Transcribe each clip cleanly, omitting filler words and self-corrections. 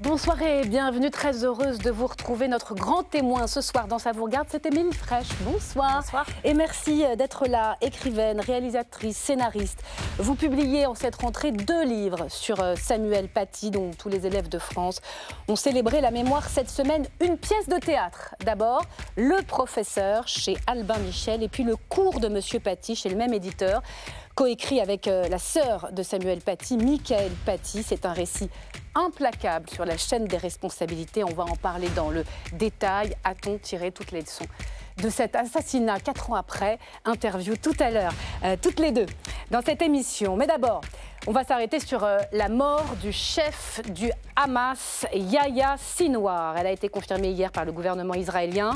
Bonsoir et bienvenue, très heureuse de vous retrouver. Notre grand témoin ce soir dans Savourgarde, c'est Émilie Frèche. Bonsoir. Bonsoir. Et merci d'être là, écrivaine, réalisatrice, scénariste. Vous publiez en cette rentrée 2 livres sur Samuel Paty, dont tous les élèves de France ont célébré la mémoire cette semaine. Une pièce de théâtre. D'abord, Le professeur chez Albin Michel et puis Le cours de Monsieur Paty chez le même éditeur. Coécrit avec la sœur de Samuel Paty, Mickaëlle Paty. C'est un récit implacable sur la chaîne des responsabilités. On va en parler dans le détail. A-t-on tiré toutes les leçons de cet assassinat 4 ans après? Interview tout à l'heure, toutes les deux, dans cette émission. Mais d'abord, on va s'arrêter sur la mort du chef du Hamas, Yahya Sinwar. Elle a été confirmée hier par le gouvernement israélien.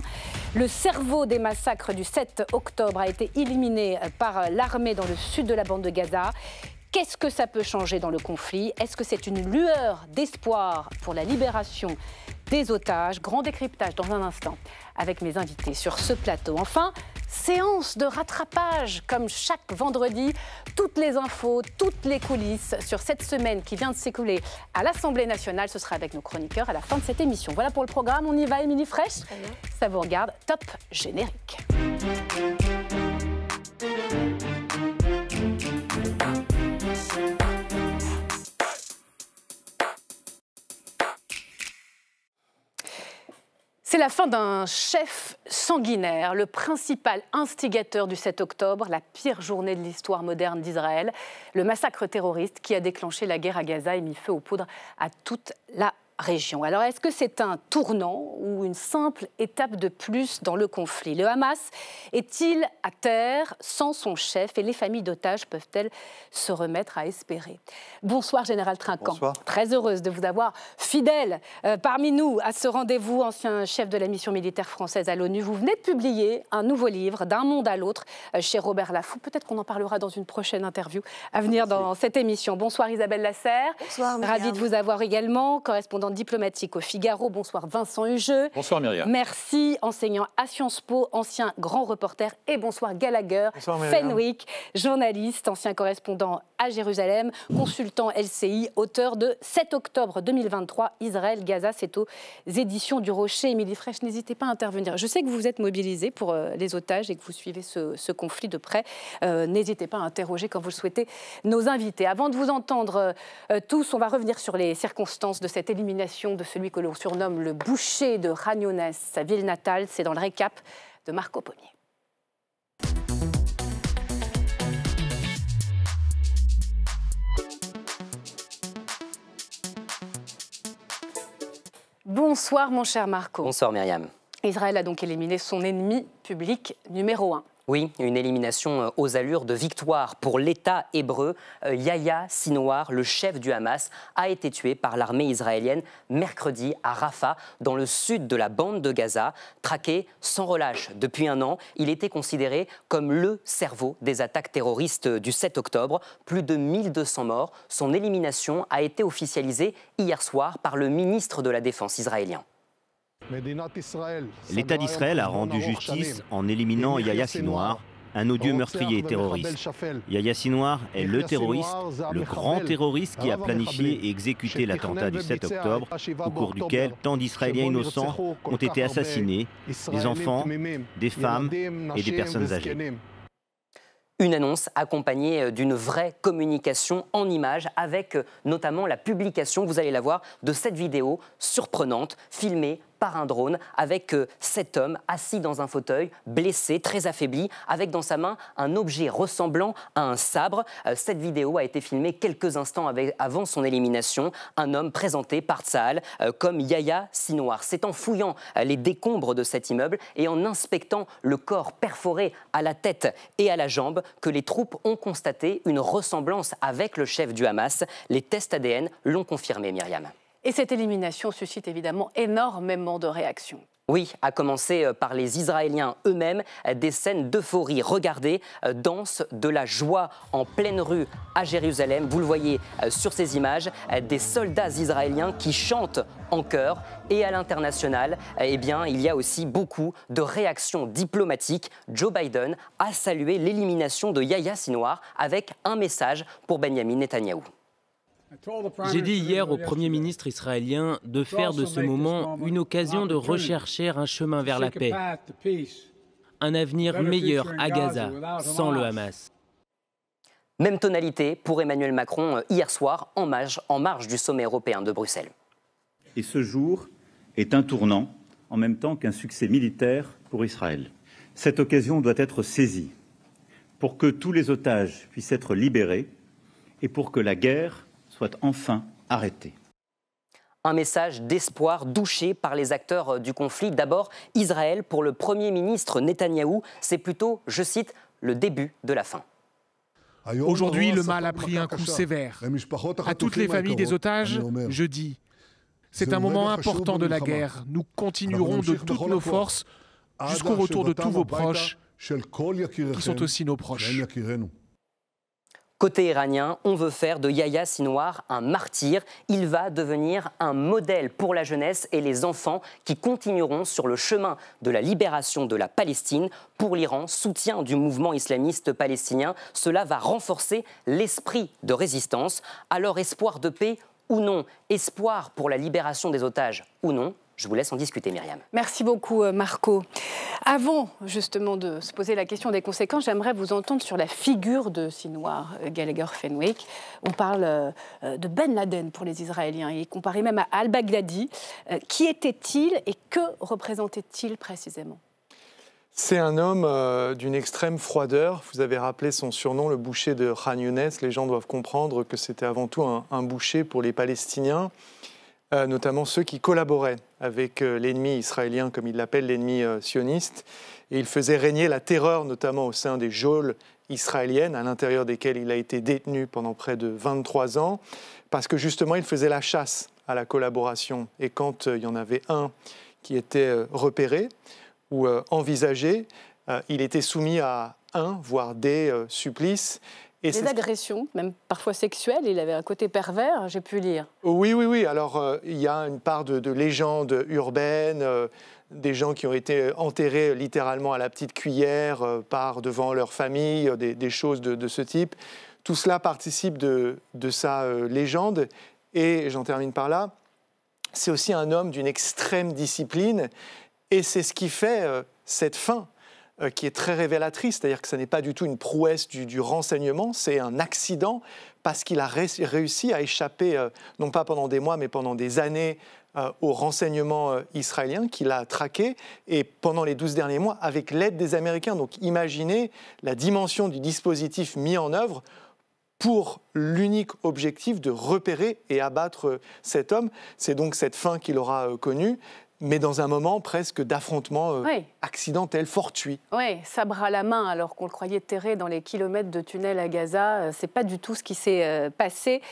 Le cerveau des massacres du 7 octobre a été éliminé par l'armée dans le sud de la bande de Gaza. Qu'est-ce que ça peut changer dans le conflit? Est-ce que c'est une lueur d'espoir pour la libération des otages? Grand décryptage dans un instant avec mes invités sur ce plateau. Enfin, séance de rattrapage comme chaque vendredi. Toutes les infos, toutes les coulisses sur cette semaine qui vient de s'écouler à l'Assemblée nationale. Ce sera avec nos chroniqueurs à la fin de cette émission. Voilà pour le programme. On y va, Émilie Frèche. Ça vous regarde. Top générique. C'est la fin d'un chef sanguinaire, le principal instigateur du 7 octobre, la pire journée de l'histoire moderne d'Israël, le massacre terroriste qui a déclenché la guerre à Gaza et mis feu aux poudres à toute la région. Alors est-ce que c'est un tournant ou une simple étape de plus dans le conflit? Le Hamas est-il à terre sans son chef et les familles d'otages peuvent-elles se remettre à espérer? Bonsoir Général Trinquand. Bonsoir. Très heureuse de vous avoir fidèle parmi nous à ce rendez-vous, ancien chef de la mission militaire française à l'ONU. Vous venez de publier un nouveau livre, D'un monde à l'autre, chez Robert Laffont. Peut-être qu'on en parlera dans une prochaine interview à venir dans cette émission. Bonsoir Isabelle Lasserre. Bonsoir Myriam. Ravie de vous avoir également, correspondante diplomatique au Figaro. Bonsoir Vincent Hugeux. Bonsoir Myriam. Merci, enseignant à Sciences Po, ancien grand reporter. Et bonsoir Gallagher Fenwick, journaliste, ancien correspondant à Jérusalem, consultant LCI, auteur de 7 octobre 2023, Israël, Gaza, c'est aux éditions du Rocher. Émilie Frèche, n'hésitez pas à intervenir. Je sais que vous êtes mobilisée pour les otages et que vous suivez ce conflit de près. N'hésitez pas à interroger quand vous le souhaitez nos invités. Avant de vous entendre tous, on va revenir sur les circonstances de cette élimination de celui que l'on surnomme le boucher de Khan Younès, sa ville natale. C'est dans le récap de Marco Pommier. Bonsoir mon cher Marco. Bonsoir Myriam. Israël a donc éliminé son ennemi public numéro 1. Oui, une élimination aux allures de victoire pour l'État hébreu. Yahya Sinwar, le chef du Hamas, a été tué par l'armée israélienne mercredi à Rafah, dans le sud de la bande de Gaza. Traqué sans relâche depuis 1 an, il était considéré comme le cerveau des attaques terroristes du 7 octobre. Plus de 1200 morts. Son élimination a été officialisée hier soir par le ministre de la Défense israélien. L'État d'Israël a rendu justice en éliminant Yahya Sinwar, un odieux meurtrier et terroriste. Yahya Sinwar est le terroriste, le grand terroriste qui a planifié et exécuté l'attentat du 7 octobre, au cours duquel tant d'Israéliens innocents ont été assassinés, des enfants, des femmes et des personnes âgées. Une annonce accompagnée d'une vraie communication en images avec notamment la publication, vous allez la voir, de cette vidéo surprenante filmée par un drone avec cet homme assis dans un fauteuil, blessé, très affaibli, avec dans sa main un objet ressemblant à un sabre. Cette vidéo a été filmée quelques instants avant son élimination. Un homme présenté par Tsahal comme Yahya Sinwar. C'est en fouillant les décombres de cet immeuble et en inspectant le corps perforé à la tête et à la jambe que les troupes ont constaté une ressemblance avec le chef du Hamas. Les tests ADN l'ont confirmé, Myriam. Et cette élimination suscite évidemment énormément de réactions. Oui, à commencer par les Israéliens eux-mêmes, des scènes d'euphorie. Regardez, danse de la joie en pleine rue à Jérusalem. Vous le voyez sur ces images, des soldats israéliens qui chantent en chœur. Et à l'international, eh bien, il y a aussi beaucoup de réactions diplomatiques. Joe Biden a salué l'élimination de Yahya Sinwar avec un message pour Benjamin Netanyahou. J'ai dit hier au Premier ministre israélien de faire de ce moment une occasion de rechercher un chemin vers la paix, un avenir meilleur à Gaza, sans le Hamas. Même tonalité pour Emmanuel Macron hier soir, en marge du sommet européen de Bruxelles. Et ce jour est un tournant, en même temps qu'un succès militaire pour Israël. Cette occasion doit être saisie pour que tous les otages puissent être libérés et pour que la guerre soit enfin arrêtée. Un message d'espoir douché par les acteurs du conflit. D'abord, Israël, pour le Premier ministre Netanyahou, c'est plutôt, je cite, le début de la fin. Aujourd'hui, le mal a pris un coup sévère. À toutes les familles des otages, je dis, c'est un moment important de la guerre. Nous continuerons de toutes nos forces jusqu'au retour de tous vos proches, qui sont aussi nos proches. Côté iranien, on veut faire de Yahya Sinwar un martyr. Il va devenir un modèle pour la jeunesse et les enfants qui continueront sur le chemin de la libération de la Palestine. Pour l'Iran, soutien du mouvement islamiste palestinien, cela va renforcer l'esprit de résistance. Alors espoir de paix ou non, espoir pour la libération des otages ou non, je vous laisse en discuter, Myriam. Merci beaucoup, Marco. Avant, justement, de se poser la question des conséquences, j'aimerais vous entendre sur la figure de Sinwar, Gallagher Fenwick. On parle de Ben Laden pour les Israéliens et comparé même à al-Baghdadi. Qui était-il et que représentait-il précisément? C'est un homme d'une extrême froideur. Vous avez rappelé son surnom, le boucher de Khan Younès. Les gens doivent comprendre que c'était avant tout un boucher pour les Palestiniens, notamment ceux qui collaboraient avec l'ennemi israélien, comme il l'appelle, l'ennemi sioniste. Et il faisait régner la terreur, notamment au sein des geôles israéliennes, à l'intérieur desquelles il a été détenu pendant près de 23 ans, parce que justement, il faisait la chasse à la collaboration. Et quand il y en avait un qui était repéré ou envisagé, il était soumis à un, voire des supplices. Et des agressions, même parfois sexuelles, il avait un côté pervers, j'ai pu lire. Oui, oui, oui. Alors, il y a une part de légende urbaine, des gens qui ont été enterrés littéralement à la petite cuillère, par devant leur famille, des choses de ce type. Tout cela participe de sa légende. Et j'en termine par là, c'est aussi un homme d'une extrême discipline. Et c'est ce qui fait cette fin, qui est très révélatrice, c'est-à-dire que ce n'est pas du tout une prouesse du renseignement, c'est un accident parce qu'il a réussi à échapper, non pas pendant des mois, mais pendant des années, au renseignement israélien qui l'a traqué, et pendant les 12 derniers mois, avec l'aide des Américains. Donc imaginez la dimension du dispositif mis en œuvre pour l'unique objectif de repérer et abattre cet homme. C'est donc cette fin qu'il aura connue, mais dans un moment presque d'affrontement accidentel, fortuit. Oui, sabre à la main, alors qu'on le croyait terré dans les kilomètres de tunnels à Gaza. C'est pas du tout ce qui s'est passé.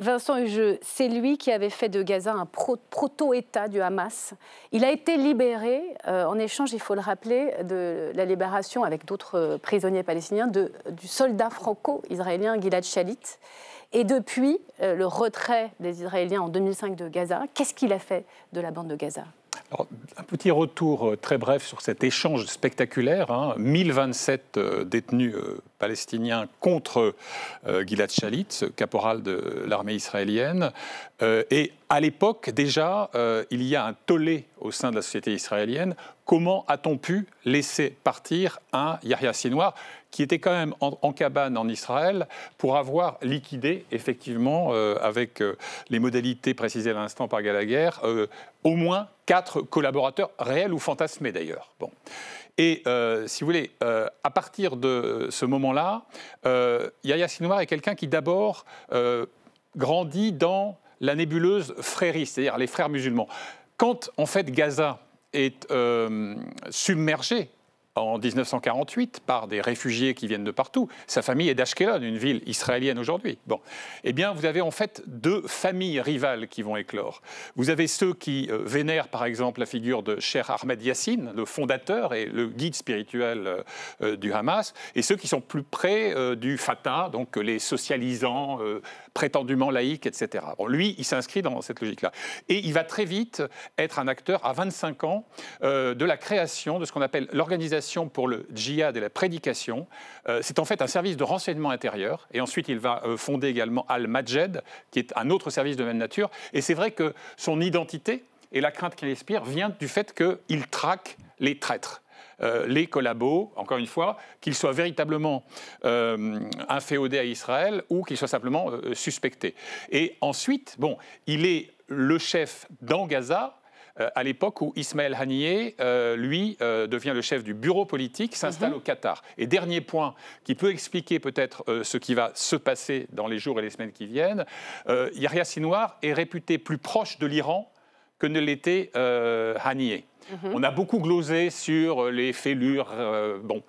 Vincent Hugeux, c'est lui qui avait fait de Gaza un proto-État du Hamas. Il a été libéré, en échange, il faut le rappeler, de la libération avec d'autres prisonniers palestiniens, du soldat franco-israélien Gilad Shalit. Et depuis le retrait des Israéliens en 2005 de Gaza, qu'est-ce qu'il a fait de la bande de Gaza? Alors, un petit retour très bref sur cet échange spectaculaire. 1027 détenus palestiniens contre Gilad Shalit, ce caporal de l'armée israélienne. Et à l'époque, déjà, il y a un tollé au sein de la société israélienne. Comment a-t-on pu laisser partir un Yahya Sinwar qui était quand même en cabane en Israël pour avoir liquidé, effectivement, avec les modalités précisées à l'instant par Gallagher, au moins 4 collaborateurs réels ou fantasmés d'ailleurs. Bon. Et si vous voulez, à partir de ce moment-là, Yahya Sinwar est quelqu'un qui d'abord grandit dans la nébuleuse frériste, c'est-à-dire les frères musulmans. Quand en fait Gaza est submergée en 1948 par des réfugiés qui viennent de partout, sa famille est d'Ashkelon, une ville israélienne aujourd'hui. Bon, eh bien, vous avez en fait 2 familles rivales qui vont éclore. Vous avez ceux qui vénèrent, par exemple, la figure de Cheikh Ahmed Yassine, le fondateur et le guide spirituel du Hamas, et ceux qui sont plus près du Fatah, donc les socialisants, prétendument laïques, etc. Bon, lui, il s'inscrit dans cette logique-là. Et il va très vite être un acteur, à 25 ans, de la création de ce qu'on appelle l'organisation l'association pour le djihad et la prédication. C'est en fait un service de renseignement intérieur. Et ensuite, il va fonder également Al-Majed, qui est un autre service de même nature. Et c'est vrai que son identité et la crainte qu'il inspire vient du fait qu'il traque les traîtres. Les collabos, encore une fois, qu'ils soient véritablement inféodés à Israël ou qu'ils soient simplement suspectés. Et ensuite, bon, il est le chef dans Gaza, à l'époque où Ismaël Haniyeh, lui, devient le chef du bureau politique, s'installe au Qatar. Et dernier point qui peut expliquer peut-être ce qui va se passer dans les jours et les semaines qui viennent, Yahya Sinwar est réputé plus proche de l'Iran que ne l'était Haniyeh. On a beaucoup glosé sur les fêlures, bon,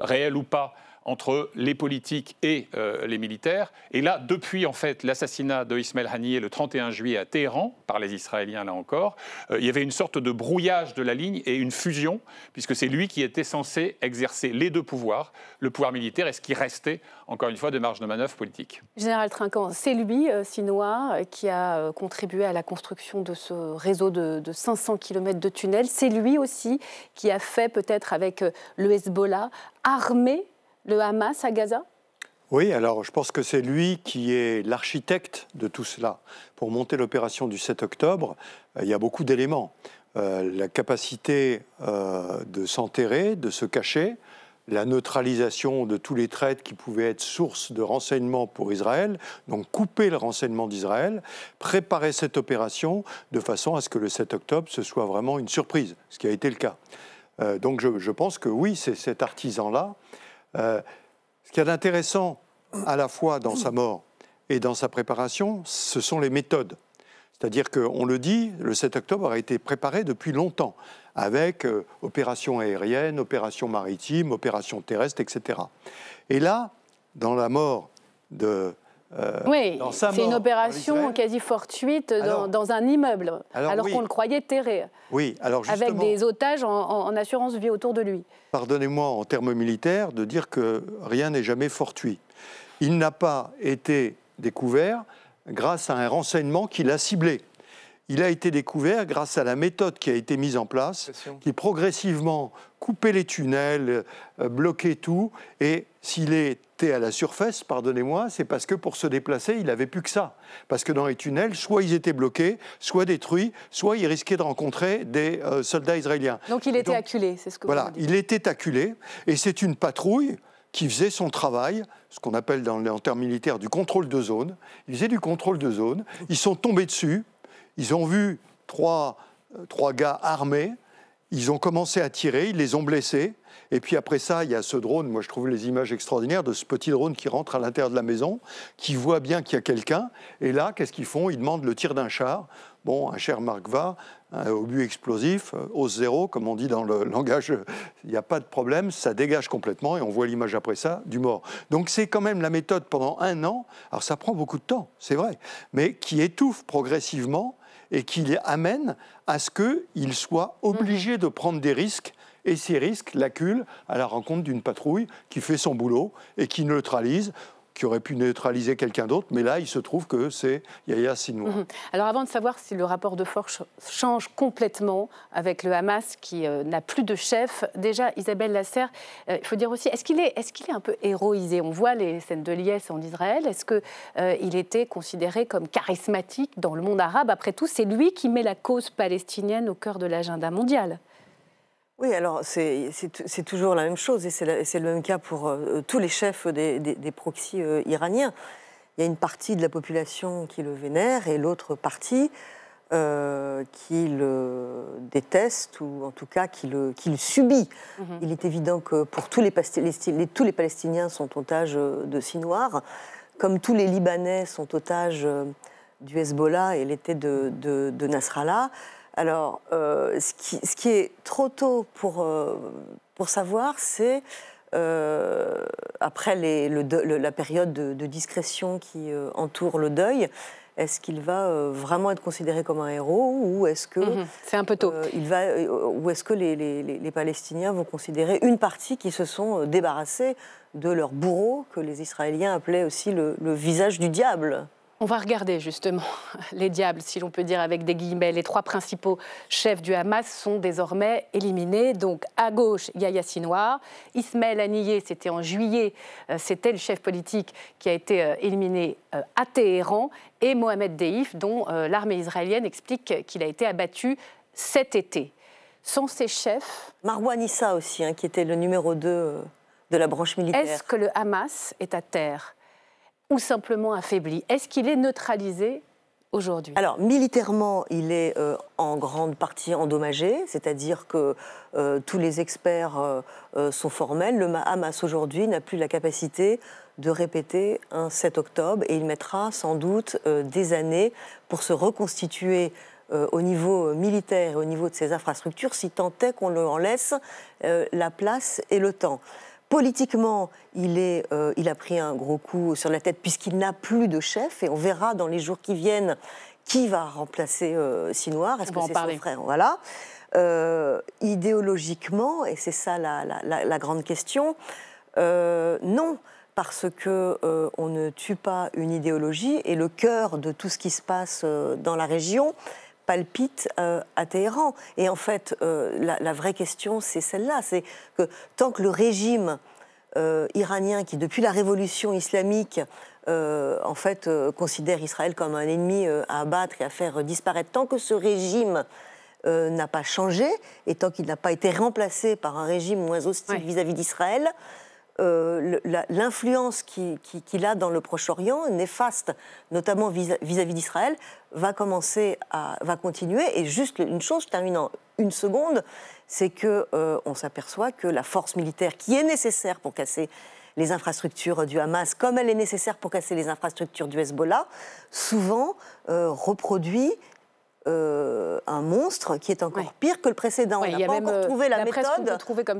réelles ou pas, entre les politiques et les militaires. Et là, depuis en fait l'assassinat de Ismaël Haniyeh le 31 juillet à Téhéran, par les Israéliens là encore, il y avait une sorte de brouillage de la ligne et une fusion, puisque c'est lui qui était censé exercer les deux pouvoirs, le pouvoir militaire et ce qui restait, encore une fois, de marge de manœuvre politique. Général Trinquand, c'est lui, Sinwar, qui a contribué à la construction de ce réseau de 500 km de tunnels. C'est lui aussi qui a fait, peut-être avec le Hezbollah, armer le Hamas à Gaza? Oui, alors je pense que c'est lui qui est l'architecte de tout cela. Pour monter l'opération du 7 octobre, il y a beaucoup d'éléments. La capacité de s'enterrer, de se cacher, la neutralisation de tous les traîtres qui pouvaient être source de renseignements pour Israël, donc couper le renseignement d'Israël, préparer cette opération de façon à ce que le 7 octobre, ce soit vraiment une surprise, ce qui a été le cas. Donc je pense que oui, c'est cet artisan-là. Ce qu'il y a d'intéressant à la fois dans sa mort et dans sa préparation, ce sont les méthodes. C'est-à-dire qu'on le dit, le 7 octobre a été préparé depuis longtemps, avec opération aérienne, opération maritime, opération terrestre, etc. Et là, dans la mort de... oui, c'est une opération quasi fortuite dans un immeuble, alors oui, qu'on le croyait terré, oui, alors avec des otages en assurance vie autour de lui. Pardonnez-moi en termes militaires de dire que rien n'est jamais fortuit. Il n'a pas été découvert grâce à un renseignement qui l'a ciblé. Il a été découvert grâce à la méthode qui a été mise en place, qui progressivement coupait les tunnels, bloquait tout. Et s'il était à la surface, pardonnez-moi, c'est parce que pour se déplacer, il n'avait plus que ça. Parce que dans les tunnels, soit ils étaient bloqués, soit détruits, soit ils risquaient de rencontrer des soldats israéliens. Donc il était acculé, c'est ce que vous dites. Voilà, il était acculé. Et c'est une patrouille qui faisait son travail, ce qu'on appelle en termes militaires du contrôle de zone. Ils faisaient du contrôle de zone. Ils sont tombés dessus. Ils ont vu trois gars armés, ils ont commencé à tirer, ils les ont blessés. Et puis après ça, il y a ce drone, moi je trouve les images extraordinaires de ce petit drone qui rentre à l'intérieur de la maison, qui voit bien qu'il y a quelqu'un. Et là, qu'est-ce qu'ils font? Ils demandent le tir d'un char. Bon, un cher Markva, un obus explosif, hausse zéro, comme on dit dans le langage, il n'y a pas de problème, ça dégage complètement et on voit l'image après ça du mort. Donc c'est quand même la méthode pendant un an, alors ça prend beaucoup de temps, c'est vrai, mais qui étouffe progressivement et qui les amène à ce qu'ils soient obligés de prendre des risques, et ces risques l'acculent à la rencontre d'une patrouille qui fait son boulot et qui neutralise, qui aurait pu neutraliser quelqu'un d'autre, mais là, il se trouve que c'est Yahya Sinwar. Alors avant de savoir si le rapport de force change complètement avec le Hamas qui n'a plus de chef, déjà, Isabelle Lasserre, il faut dire aussi, est-ce qu'il est un peu héroïsé? On voit les scènes de liesse en Israël. Est-ce qu'il était considéré comme charismatique dans le monde arabe? Après tout, c'est lui qui met la cause palestinienne au cœur de l'agenda mondial. Oui, alors c'est toujours la même chose et c'est le même cas pour tous les chefs des proxys iraniens. Il y a une partie de la population qui le vénère et l'autre partie qui le déteste ou en tout cas qui le subit. Il est évident que pour tous les Palestiniens sont otages de Sinwar, comme tous les Libanais sont otages du Hezbollah et l'été de Nasrallah. Alors, ce qui est trop tôt pour savoir, c'est, après la période de discrétion qui entoure le deuil, est-ce qu'il va vraiment être considéré comme un héros ou est-ce que... c'est un peu tôt. Ou est-ce que les Palestiniens vont considérer une partie qui se sont débarrassés de leur bourreau, que les Israéliens appelaient aussi le visage du diable? On va regarder justement les diables, si l'on peut dire avec des guillemets. Les trois principaux chefs du Hamas sont désormais éliminés. Donc à gauche, Yahya Sinwar. Ismaël Haniyeh, c'était en juillet, c'était le chef politique qui a été éliminé à Téhéran. Et Mohamed Deif, dont l'armée israélienne explique qu'il a été abattu cet été. Sans ces chefs... Marouane Issa aussi, hein, qui était le numéro 2 de la branche militaire. Est-ce que le Hamas est à terre ? Ou simplement affaibli? Est-ce qu'il est neutralisé aujourd'hui? Alors, militairement, il est en grande partie endommagé, c'est-à-dire que tous les experts sont formels. Le Hamas, aujourd'hui, n'a plus la capacité de répéter un 7 octobre et il mettra sans doute des années pour se reconstituer au niveau militaire et au niveau de ses infrastructures, si tant est qu'on en laisse la place et le temps. Politiquement, il a pris un gros coup sur la tête puisqu'il n'a plus de chef et on verra dans les jours qui viennent qui va remplacer Sinwar. Est-ce que c'est son frère? Voilà. Idéologiquement, et c'est ça la grande question, non, parce qu'on ne tue pas une idéologie et le cœur de tout ce qui se passe dans la région palpite à Téhéran. Et en fait, la vraie question, c'est celle-là. C'est que tant que le régime iranien, qui depuis la révolution islamique, en fait, considère Israël comme un ennemi à abattre et à faire disparaître, tant que ce régime n'a pas changé, et tant qu'il n'a pas été remplacé par un régime moins hostile vis-à-vis d'Israël, l'influence qu'il a dans le Proche-Orient, néfaste, notamment vis-à-vis d'Israël, va continuer. Et juste une chose, je termine en une seconde, c'est qu'on s'aperçoit que la force militaire qui est nécessaire pour casser les infrastructures du Hamas, comme elle est nécessaire pour casser les infrastructures du Hezbollah, souvent reproduit un monstre qui est encore pire que le précédent. On n'a pas encore trouvé la méthode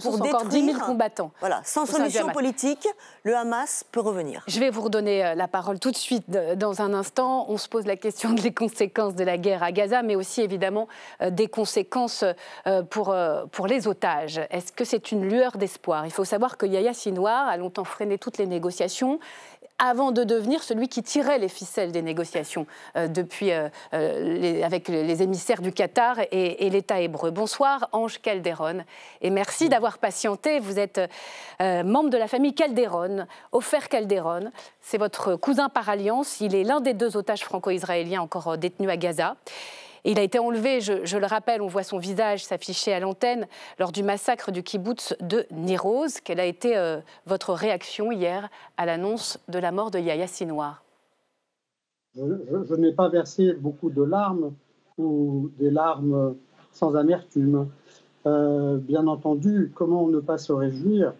pour détruire 10 000 combattants. Voilà, sans solution politique, le Hamas peut revenir. Je vais vous redonner la parole tout de suite dans un instant. On se pose la question des conséquences de la guerre à Gaza, mais aussi évidemment des conséquences pour les otages. Est-ce que c'est une lueur d'espoir? Il faut savoir que Yahya Sinwar a longtemps freiné toutes les négociations avant de devenir celui qui tirait les ficelles des négociations avec les émissaires du Qatar et l'État hébreu. Bonsoir, Ange Kalderon, et merci d'avoir patienté. Vous êtes membre de la famille Kalderon, Ofer Kalderon. C'est votre cousin par alliance. Il est l'un des deux otages franco-israéliens encore détenus à Gaza. Il a été enlevé, je le rappelle, on voit son visage s'afficher à l'antenne lors du massacre du kibboutz de Niroz. Quelle a été votre réaction hier à l'annonce de la mort de Yahya Sinwar? Je n'ai pas versé beaucoup de larmes ou des larmes sans amertume. Bien entendu, comment ne pas se réjouir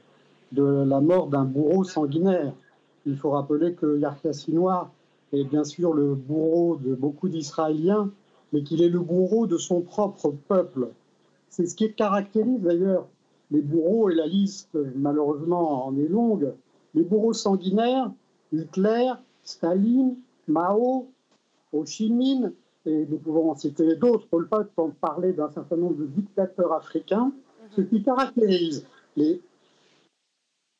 de la mort d'un bourreau sanguinaire? Il faut rappeler que Yahya Sinwar est bien sûr le bourreau de beaucoup d'Israéliens, mais qu'il est le bourreau de son propre peuple. C'est ce qui caractérise d'ailleurs les bourreaux, et la liste malheureusement en est longue. Les bourreaux sanguinaires, Hitler, Staline, Mao, Ho Chi Minh, et nous pouvons en citer d'autres, on peut parler d'un certain nombre de dictateurs africains. Ce qui caractérise les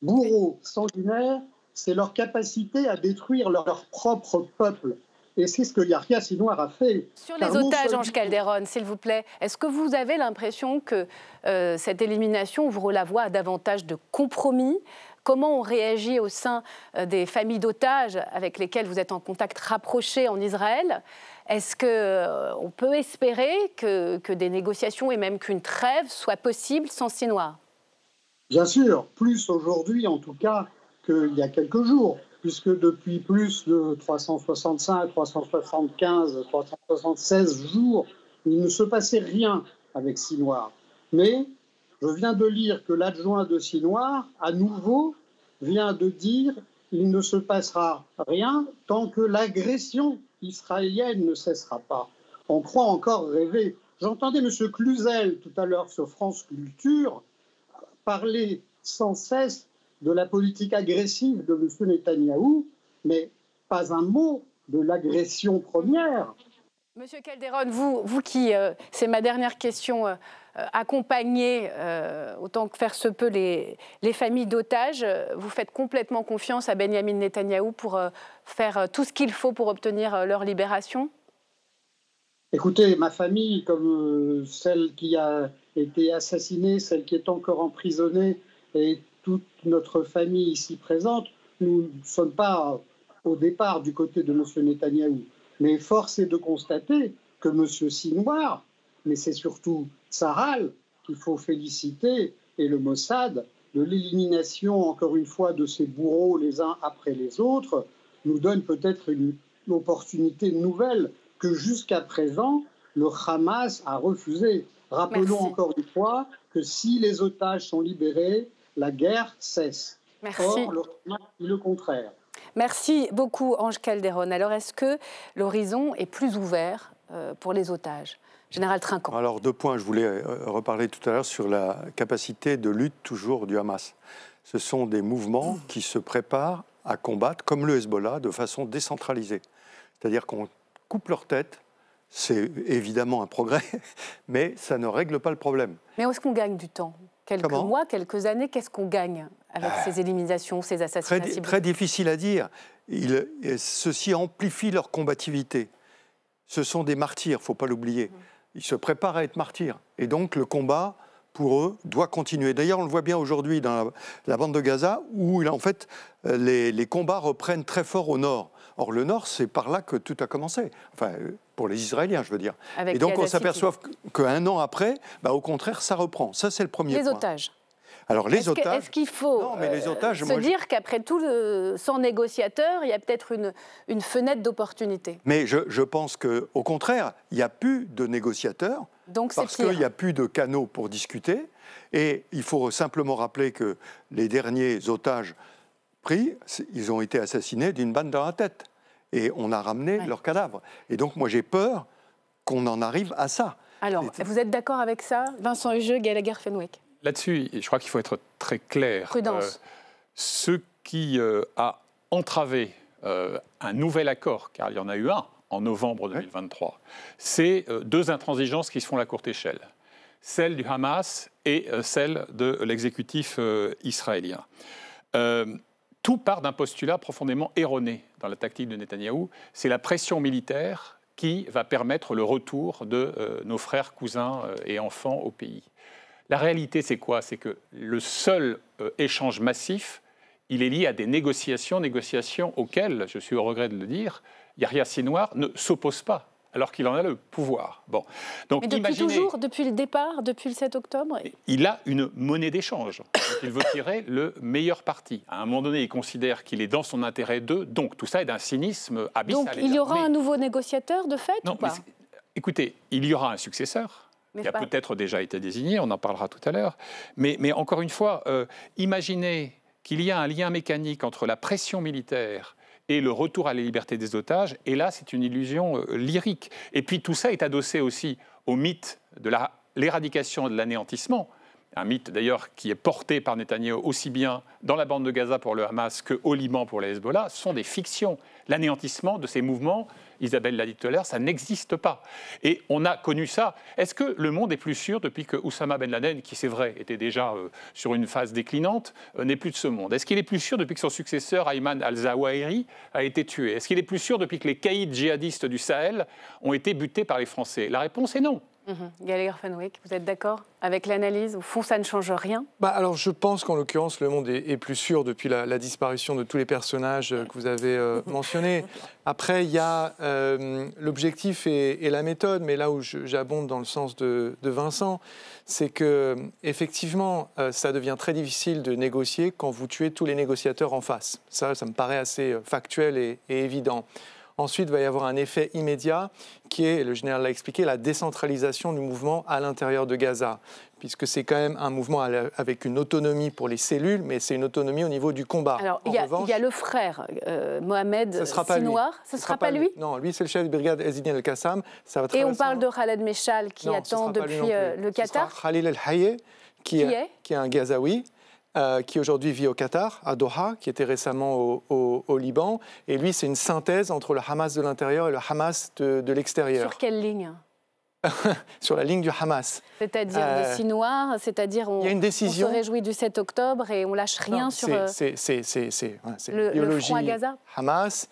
bourreaux sanguinaires, c'est leur capacité à détruire leur propre peuple. Et c'est ce que Yahya Sinwar a fait. Sur les otages, Ange Kalderon, s'il vous plaît, est-ce que vous avez l'impression que cette élimination ouvre la voie à davantage de compromis? Comment on réagit au sein des familles d'otages avec lesquelles vous êtes en contact rapproché en Israël? Est-ce qu'on peut espérer que des négociations et même qu'une trêve soient possibles sans Sinwar? Bien sûr, plus aujourd'hui en tout cas qu'il y a quelques jours, puisque depuis plus de 365, 375, 376 jours, il ne se passait rien avec Sinwar. Mais je viens de lire que l'adjoint de Sinwar, à nouveau, vient de dire qu'il ne se passera rien tant que l'agression israélienne ne cessera pas. On croit encore rêver. J'entendais M. Cluzel tout à l'heure sur France Culture parler sans cesse de la politique agressive de M. Netanyahou, mais pas un mot de l'agression première. Monsieur Kalderon, vous qui, c'est ma dernière question accompagner autant que faire se peut les familles d'otages. Vous faites complètement confiance à Benyamin Netanyahou pour faire tout ce qu'il faut pour obtenir leur libération? Écoutez, ma famille, comme celle qui a été assassinée, celle qui est encore emprisonnée et toute notre famille ici présente, nous ne sommes pas au départ du côté de M. Netanyahou. Mais force est de constater que M. Sinwar, mais c'est surtout Tsahal qu'il faut féliciter, et le Mossad, de l'élimination encore une fois de ces bourreaux les uns après les autres, nous donne peut-être une opportunité nouvelle que jusqu'à présent, le Hamas a refusé. Rappelons encore une fois que si les otages sont libérés, la guerre cesse. Or, le Hamas dit le contraire. Merci beaucoup, Ange Kalderon. Alors, est-ce que l'horizon est plus ouvert pour les otages? Général Trinquand. Alors, deux points. Je voulais reparler tout à l'heure sur la capacité de lutte toujours du Hamas. Ce sont des mouvements qui se préparent à combattre, comme le Hezbollah, de façon décentralisée. C'est-à-dire qu'on coupe leur tête, c'est évidemment un progrès, mais ça ne règle pas le problème. Mais où est-ce qu'on gagne du temps? Quelques mois, quelques années, qu'est-ce qu'on gagne avec ces éliminations, ces assassinats? Très difficile à dire. Ceci amplifie leur combativité. Ce sont des martyrs, il ne faut pas l'oublier. Ils se préparent à être martyrs. Et donc le combat, pour eux, doit continuer. D'ailleurs, on le voit bien aujourd'hui dans la bande de Gaza, où en fait, les combats reprennent très fort au nord. Or, le nord, c'est par là que tout a commencé. Enfin, pour les Israéliens, je veux dire. Et donc, on s'aperçoit qu'un an après, bah, au contraire, ça reprend. Ça, c'est le premier point. Les otages. Alors, les otages... Est-ce qu'il faut se dire qu'après tout, sans négociateur, il y a peut-être une fenêtre d'opportunité? Mais je pense qu'au contraire, il n'y a plus de négociateurs, donc parce qu'il n'y a plus de canaux pour discuter. Et il faut simplement rappeler que les derniers otages pris, ils ont été assassinés d'une balle dans la tête. Et on a ramené leurs cadavres. Et donc, moi, j'ai peur qu'on en arrive à ça. Alors, vous êtes d'accord avec ça, Vincent Hugeux, Gallagher Fenwick? Là-dessus, je crois qu'il faut être très clair. Prudence. Ce qui a entravé un nouvel accord, car il y en a eu un en novembre 2023, c'est deux intransigences qui se font à la courte échelle. Celle du Hamas et celle de l'exécutif israélien. Tout part d'un postulat profondément erroné dans la tactique de Netanyahou. C'est la pression militaire qui va permettre le retour de nos frères, cousins et enfants au pays. La réalité, c'est quoi? C'est que le seul échange massif, il est lié à des négociations auxquelles, je suis au regret de le dire, Yahya Sinwar ne s'oppose pas, alors qu'il en a le pouvoir. Bon. Donc, mais depuis toujours, depuis le départ, depuis le 7 octobre... Il a une monnaie d'échange. Il veut tirer le meilleur parti. À un moment donné, il considère qu'il est dans son intérêt d'eux. Donc, tout ça est d'un cynisme abyssal. Donc, il y aura un nouveau négociateur, de fait, ou pas? Écoutez, il y aura un successeur. Il a peut-être déjà été désigné, on en parlera tout à l'heure. Mais encore une fois, imaginez qu'il y a un lien mécanique entre la pression militaire et le retour à la liberté des otages. Et là, c'est une illusion lyrique. Et puis tout ça est adossé aussi au mythe de l'éradication et de l'anéantissement. Un mythe d'ailleurs qui est porté par Netanyahou aussi bien dans la bande de Gaza pour le Hamas qu'au Liban pour les Hezbollah. Ce sont des fictions. L'anéantissement de ces mouvements, Isabelle l'a dit tout à l'heure, ça n'existe pas. Et on a connu ça. Est-ce que le monde est plus sûr depuis que Oussama Ben Laden, qui c'est vrai, était déjà sur une phase déclinante, n'est plus de ce monde? Est-ce qu'il est plus sûr depuis que son successeur, Ayman al-Zawahiri, a été tué? Est-ce qu'il est plus sûr depuis que les caïds djihadistes du Sahel ont été butés par les Français? La réponse est non. Gallagher Fenwick, vous êtes d'accord avec l'analyse? Au fond, ça ne change rien? Alors, je pense qu'en l'occurrence, le monde est plus sûr depuis la disparition de tous les personnages que vous avez mentionnés. Après, il y a l'objectif et la méthode, mais là où j'abonde dans le sens de Vincent, c'est que effectivement, ça devient très difficile de négocier quand vous tuez tous les négociateurs en face. Ça me paraît assez factuel et évident. Ensuite, il va y avoir un effet immédiat qui est, le général l'a expliqué, la décentralisation du mouvement à l'intérieur de Gaza, puisque c'est quand même un mouvement avec une autonomie pour les cellules, mais c'est une autonomie au niveau du combat. Alors, il y a le frère Mohamed Sinwar, ce ne sera pas lui? Non, lui, c'est le chef de brigade Ezinien al-Qassam. Et on parle de Khaled Meshal qui attend depuis le Qatar. Ce sera Khalil El-Hayeh, qui est un Gazaoui. Qui aujourd'hui vit au Qatar, à Doha, qui était récemment au Liban. Et lui, c'est une synthèse entre le Hamas de l'intérieur et le Hamas de l'extérieur. Sur quelle ligne? sur la ligne du Hamas. C'est-à-dire des Sinois, c'est-à-dire on se réjouit du 7 octobre et on lâche rien sur le front à Gaza. Hamas.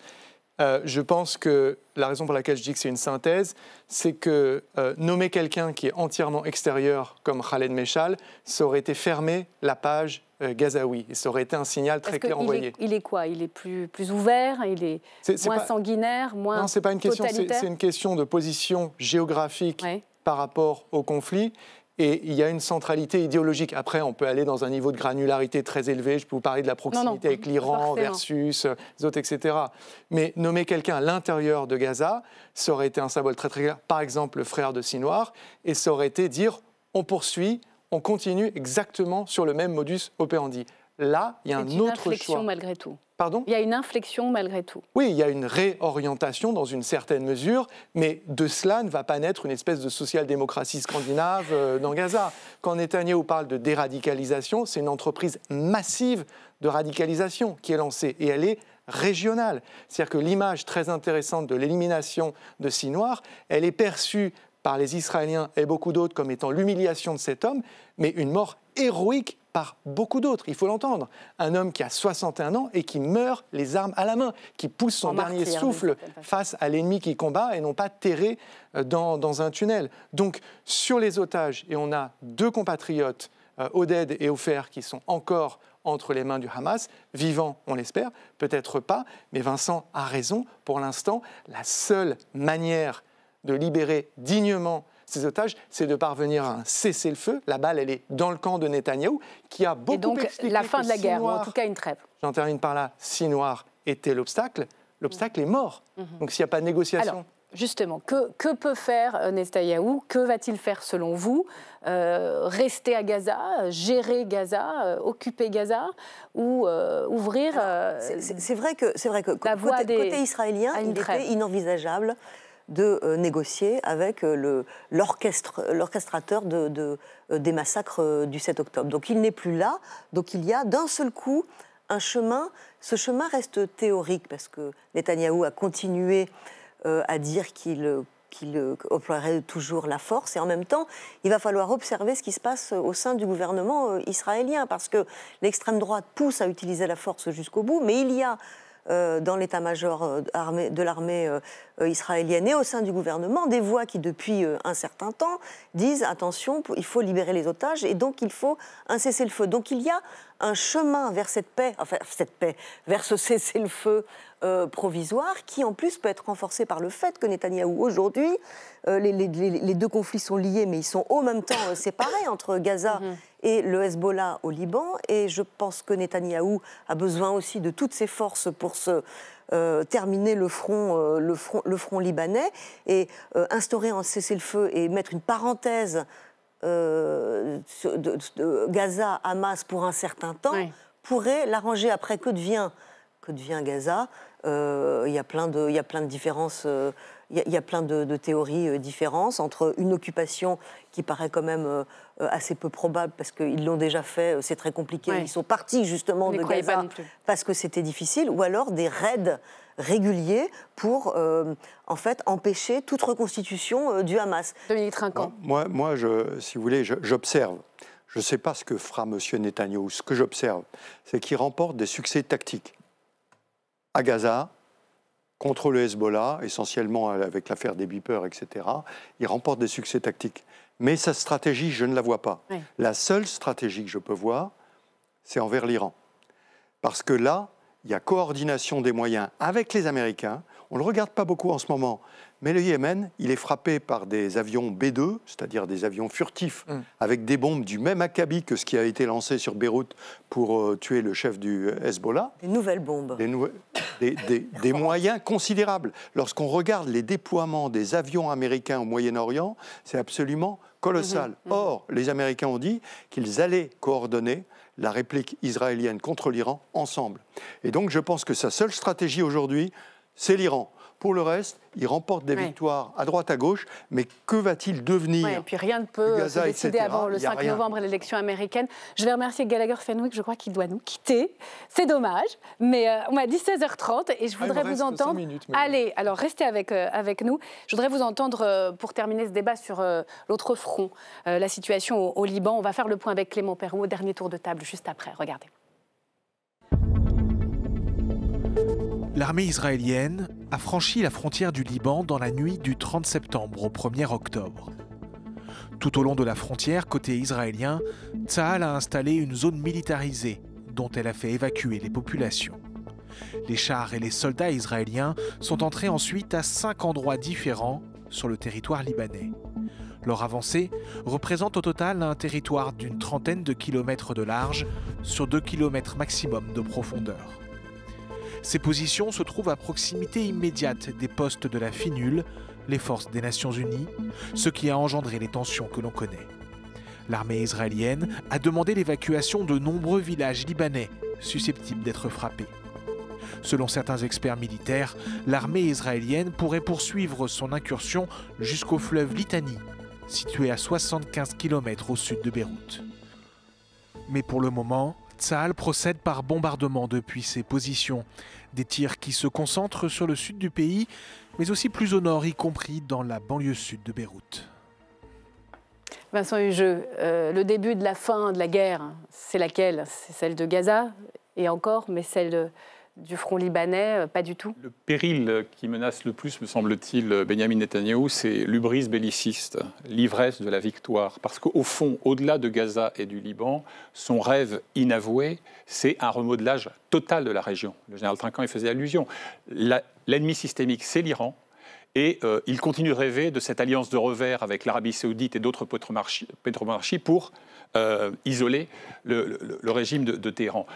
Je pense que la raison pour laquelle je dis que c'est une synthèse, c'est que nommer quelqu'un qui est entièrement extérieur comme Khaled Meshal, ça aurait été fermer la page gazaoui. Et ça aurait été un signal très clair envoyé. Il est quoi? Il est plus ouvert? Il est moins sanguinaire? Non, c'est pas une question. C'est une question de position géographique par rapport au conflit. Et il y a une centralité idéologique. Après, on peut aller dans un niveau de granularité très élevé. Je peux vous parler de la proximité avec l'Iran versus les autres, etc. Mais nommer quelqu'un à l'intérieur de Gaza, ça aurait été un symbole très très clair. Par exemple, le frère de Sinwar, et ça aurait été dire on poursuit, on continue exactement sur le même modus operandi. Là, il y a un autre choix. Il y a une inflexion malgré tout. Pardon ? Il y a une inflexion malgré tout. Oui, il y a une réorientation dans une certaine mesure, mais de cela ne va pas naître une espèce de social-démocratie scandinave dans Gaza. Quand Netanyahou parle de déradicalisation, c'est une entreprise massive de radicalisation qui est lancée, et elle est régionale. C'est-à-dire que l'image très intéressante de l'élimination de Sinwar, elle est perçue par les Israéliens et beaucoup d'autres comme étant l'humiliation de cet homme, mais une mort héroïque par beaucoup d'autres, il faut l'entendre. Un homme qui a 61 ans et qui meurt les armes à la main, qui pousse son dernier souffle face à l'ennemi qui combat et non pas terré dans un tunnel. Donc sur les otages, et on a deux compatriotes, Oded et Ofer, qui sont encore entre les mains du Hamas, vivants, on l'espère, peut-être pas, mais Vincent a raison, pour l'instant, la seule manière de libérer dignement ces otages, c'est de parvenir à un cessez-le-feu. La balle, elle est dans le camp de Netanyahou, qui a beaucoup expliqué. Et donc, la fin de la guerre, ou en tout cas une trêve. J'en termine par là. Sinwar était l'obstacle. L'obstacle est mort. Donc, s'il n'y a pas de négociation... Alors, justement, que peut faire Netanyahou? Que va-t-il faire, selon vous? Rester à Gaza, gérer Gaza, occuper Gaza, ou ouvrir... C'est vrai que, côté israélien, il était inenvisageable de négocier avec l'orchestrateur des massacres du 7 octobre. Donc il n'est plus là, donc il y a d'un seul coup un chemin. Ce chemin reste théorique parce que Netanyahou a continué à dire qu'il emploierait toujours la force, et en même temps, il va falloir observer ce qui se passe au sein du gouvernement israélien, parce que l'extrême droite pousse à utiliser la force jusqu'au bout, mais il y a dans l'état-major de l'armée israélienne et au sein du gouvernement, des voix qui, depuis un certain temps, disent « attention, il faut libérer les otages et donc il faut un cessez-le-feu ». Donc il y a un chemin vers cette paix, enfin cette paix, vers ce cessez-le-feu provisoire, qui en plus peut être renforcé par le fait que Netanyahou aujourd'hui, les deux conflits sont liés, mais ils sont au même temps séparés entre Gaza et le Hezbollah au Liban, et je pense que Netanyahou a besoin aussi de toutes ses forces pour se terminer le front libanais, et instaurer un cessez-le-feu et mettre une parenthèse de Gaza à Hamas pour un certain temps, pourrait l'arranger. Après, que devient Gaza? Il y a plein de différences, il y a plein de théories différentes entre une occupation qui paraît quand même assez peu probable parce qu'ils l'ont déjà fait, c'est très compliqué, ils sont partis justement de Gaza parce que c'était difficile, ou alors des raids réguliers pour en fait empêcher toute reconstitution du Hamas. Dominique Trinquand. Moi, si vous voulez, j'observe. Je ne sais pas ce que fera M. Netanyahou. Ce que j'observe, c'est qu'il remporte des succès tactiques à Gaza, contre le Hezbollah, essentiellement avec l'affaire des beepers, etc. Il remporte des succès tactiques. Mais sa stratégie, je ne la vois pas. Oui. La seule stratégie que je peux voir, c'est envers l'Iran. Parce que là, il y a coordination des moyens avec les Américains. On ne le regarde pas beaucoup en ce moment, mais le Yémen, il est frappé par des avions B2, c'est-à-dire des avions furtifs, avec des bombes du même acabit que ce qui a été lancé sur Beyrouth pour tuer le chef du Hezbollah. Des nouvelles bombes. Des moyens considérables. Lorsqu'on regarde les déploiements des avions américains au Moyen-Orient, c'est absolument colossal. Or, les Américains ont dit qu'ils allaient coordonner la réplique israélienne contre l'Iran ensemble. Et donc, je pense que sa seule stratégie aujourd'hui, c'est l'Iran. Pour le reste, il remporte des victoires à droite, à gauche, mais que va-t-il devenir? Et puis rien ne peut Gaza, se décider etc. avant le 5 novembre et l'élection américaine. Je vais remercier Gallagher Fenwick, je crois qu'il doit nous quitter. C'est dommage, mais on m'a dit 16h30 et je voudrais vous entendre... Minutes, mais... Allez, alors restez avec nous. Je voudrais vous entendre pour terminer ce débat sur l'autre front, la situation au Liban. On va faire le point avec Clément Perrault, dernier tour de table juste après. Regardez. L'armée israélienne a franchi la frontière du Liban dans la nuit du 30 septembre au 1er octobre. Tout au long de la frontière, côté israélien, Tsahal a installé une zone militarisée dont elle a fait évacuer les populations. Les chars et les soldats israéliens sont entrés ensuite à 5 endroits différents sur le territoire libanais. Leur avancée représente au total un territoire d'une 30aine de kilomètres de large sur 2 km maximum de profondeur. Ces positions se trouvent à proximité immédiate des postes de la FINUL, les forces des Nations Unies, ce qui a engendré les tensions que l'on connaît. L'armée israélienne a demandé l'évacuation de nombreux villages libanais susceptibles d'être frappés. Selon certains experts militaires, l'armée israélienne pourrait poursuivre son incursion jusqu'au fleuve Litani, situé à 75 km au sud de Beyrouth. Mais pour le moment, Tsahal procède par bombardement depuis ses positions. Des tirs qui se concentrent sur le sud du pays, mais aussi plus au nord, y compris dans la banlieue sud de Beyrouth. Vincent Hugeux, le début de la fin de la guerre, c'est laquelle? C'est celle de Gaza, et encore, mais celle du front libanais, pas du tout. Le péril qui menace le plus, me semble-t-il, Benjamin Netanyahou, c'est l'hubris belliciste, l'ivresse de la victoire. Parce qu'au fond, au-delà de Gaza et du Liban, son rêve inavoué, c'est un remodelage total de la région. Le général Trinquand y faisait allusion. L'ennemi systémique, c'est l'Iran. Et il continue de rêver de cette alliance de revers avec l'Arabie saoudite et d'autres pétromonarchies pour isoler le régime de Téhéran.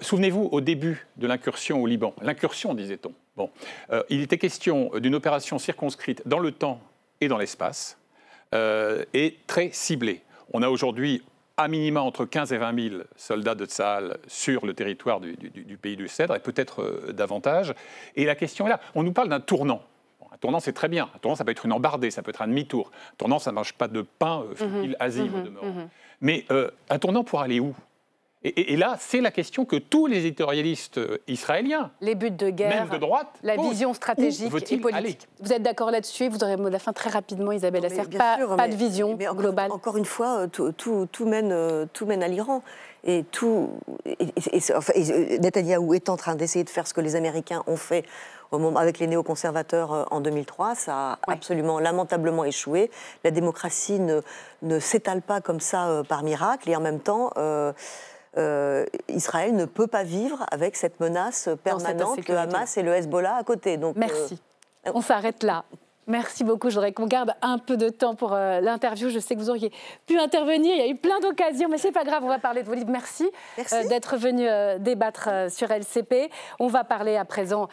Souvenez-vous, au début de l'incursion au Liban, l'incursion, disait-on, bon, il était question d'une opération circonscrite dans le temps et dans l'espace et très ciblée. On a aujourd'hui à minima entre 15 et 20 000 soldats de Tsahal sur le territoire du pays du Cèdre et peut-être davantage. Et la question est là, on nous parle d'un tournant. Un tournant, c'est très bien. Un tournant, ça peut être une embardée, ça peut être un demi-tour. Un tournant, ça ne mange pas de pain, fil asile au demeurant. Mais un tournant pour aller où? Et là, c'est la question que tous les éditorialistes israéliens, les buts de guerre, même de droite, la vision stratégique et politique. Vous êtes d'accord là-dessus? Vous aurez le mot de la fin très rapidement, Isabelle Lasserre. Pas de vision globale. Encore une fois, tout mène à l'Iran. Et Netanyahou est en train d'essayer de faire ce que les Américains ont fait avec les néoconservateurs en 2003, ça a absolument lamentablement échoué. La démocratie ne s'étale pas comme ça par miracle et en même temps, Israël ne peut pas vivre avec cette menace permanente que Hamas et le Hezbollah à côté. Donc, merci. On s'arrête là. Merci beaucoup. Je voudrais qu'on garde un peu de temps pour l'interview. Je sais que vous auriez pu intervenir. Il y a eu plein d'occasions, mais c'est pas grave. On va parler de vos livres. Merci. D'être venu débattre sur LCP. On va parler à présent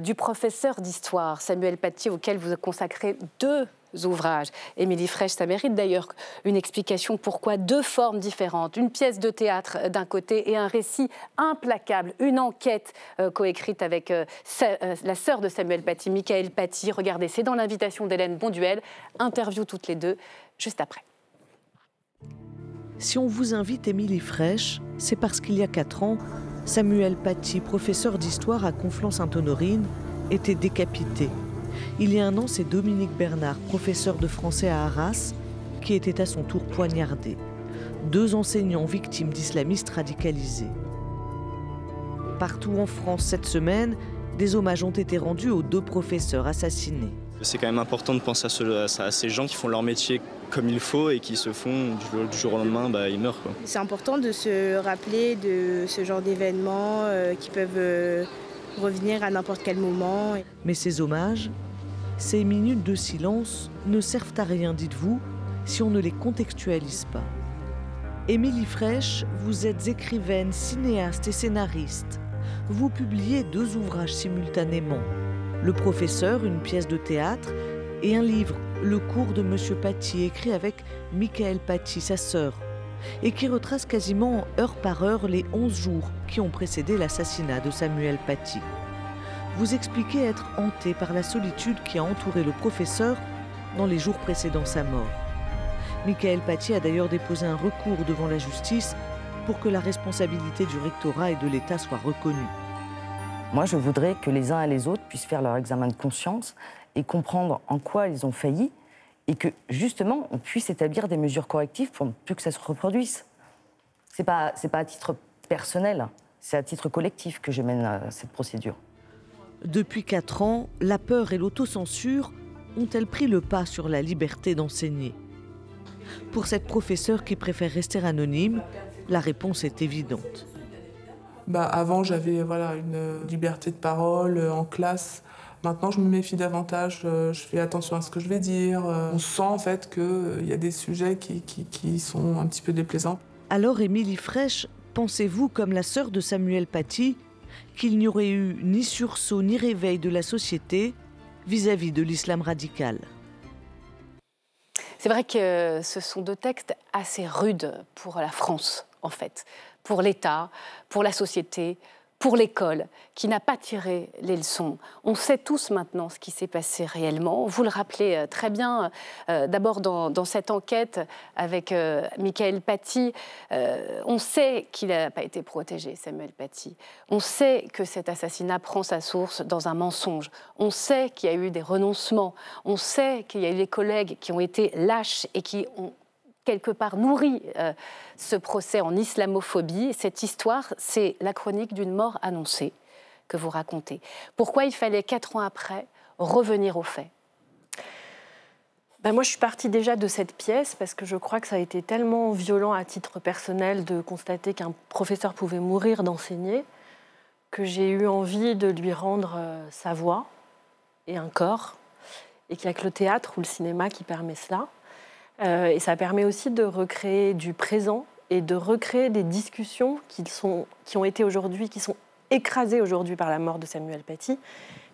du professeur d'histoire, Samuel Paty, auquel vous consacrez 2 ouvrages. Émilie Frèche, ça mérite d'ailleurs une explication pourquoi 2 formes différentes, une pièce de théâtre d'un côté et un récit implacable, une enquête coécrite avec la sœur de Samuel Paty, Mickaëlle Paty. Regardez, c'est dans l'invitation d'Hélène Bonduel. Interview toutes les 2, juste après. Si on vous invite Émilie Frèche, c'est parce qu'il y a 4 ans, Samuel Paty, professeur d'histoire à Conflans-Sainte-Honorine, était décapité. Il y a 1 an, c'est Dominique Bernard, professeur de français à Arras, qui était à son tour poignardé. 2 enseignants victimes d'islamistes radicalisés. Partout en France cette semaine, des hommages ont été rendus aux 2 professeurs assassinés. C'est quand même important de penser à ces gens qui font leur métier comme il faut et qui se font du jour au lendemain, ils meurent. C'est important de se rappeler de ce genre d'événements qui peuvent revenir à n'importe quel moment. Mais ces hommages, ces minutes de silence ne servent à rien, dites-vous, si on ne les contextualise pas. Émilie Frèche, vous êtes écrivaine, cinéaste et scénariste. Vous publiez 2 ouvrages simultanément. Le professeur, une pièce de théâtre, et un livre, Le cours de Monsieur Paty, écrit avec Mickaëlle Paty, sa sœur, et qui retrace quasiment heure par heure les 11 jours qui ont précédé l'assassinat de Samuel Paty. vous expliquez être hanté par la solitude qui a entouré le professeur dans les jours précédant sa mort. Mickaëlle Paty a d'ailleurs déposé un recours devant la justice pour que la responsabilité du rectorat et de l'État soit reconnue. Moi, je voudrais que les uns et les autres puissent faire leur examen de conscience et comprendre en quoi ils ont failli et que, justement, on puisse établir des mesures correctives pour ne plus que ça se reproduise. C'est pas à titre personnel, c'est à titre collectif que je mène cette procédure. Depuis 4 ans, la peur et l'autocensure ont-elles pris le pas sur la liberté d'enseigner? Pour cette professeure qui préfère rester anonyme, la réponse est évidente. Avant, j'avais une liberté de parole en classe. Maintenant, je me méfie davantage, je fais attention à ce que je vais dire. On sent en fait qu'il y a des sujets qui sont un petit peu déplaisants. Alors, Émilie Frèche, pensez-vous, comme la sœur de Samuel Paty, qu'il n'y aurait eu ni sursaut ni réveil de la société vis-à-vis de l'islam radical? C'est vrai que ce sont 2 textes assez rudes pour la France, en fait, pour l'État, pour la société, pour l'école, qui n'a pas tiré les leçons. On sait tous maintenant ce qui s'est passé réellement. Vous le rappelez très bien, d'abord dans cette enquête avec Mickaëlle Paty, on sait qu'il n'a pas été protégé, Samuel Paty. On sait que cet assassinat prend sa source dans un mensonge. On sait qu'il y a eu des renoncements. On sait qu'il y a eu des collègues qui ont été lâches et qui ont quelque part nourrit ce procès en islamophobie. Cette histoire, c'est la chronique d'une mort annoncée que vous racontez. Pourquoi il fallait 4 ans après revenir aux faits? Moi, je suis partie déjà de cette pièce parce que je crois que ça a été tellement violent à titre personnel de constater qu'un professeur pouvait mourir d'enseigner que j'ai eu envie de lui rendre sa voix et un corps, et qu'il n'y a que le théâtre ou le cinéma qui permet cela. Et ça permet aussi de recréer du présent et de recréer des discussions qui sont écrasées aujourd'hui par la mort de Samuel Paty.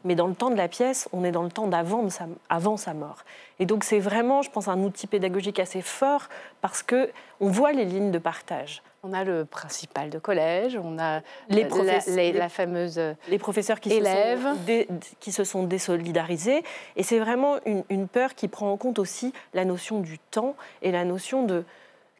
Mais dans le temps de la pièce, on est dans le temps avant sa mort. Et donc c'est vraiment, je pense, un outil pédagogique assez fort parce qu'on voit les lignes de partage. On a le principal de collège, on a la fameuse les professeurs qui se sont désolidarisés. Et c'est vraiment une peur qui prend en compte aussi la notion du temps et la notion de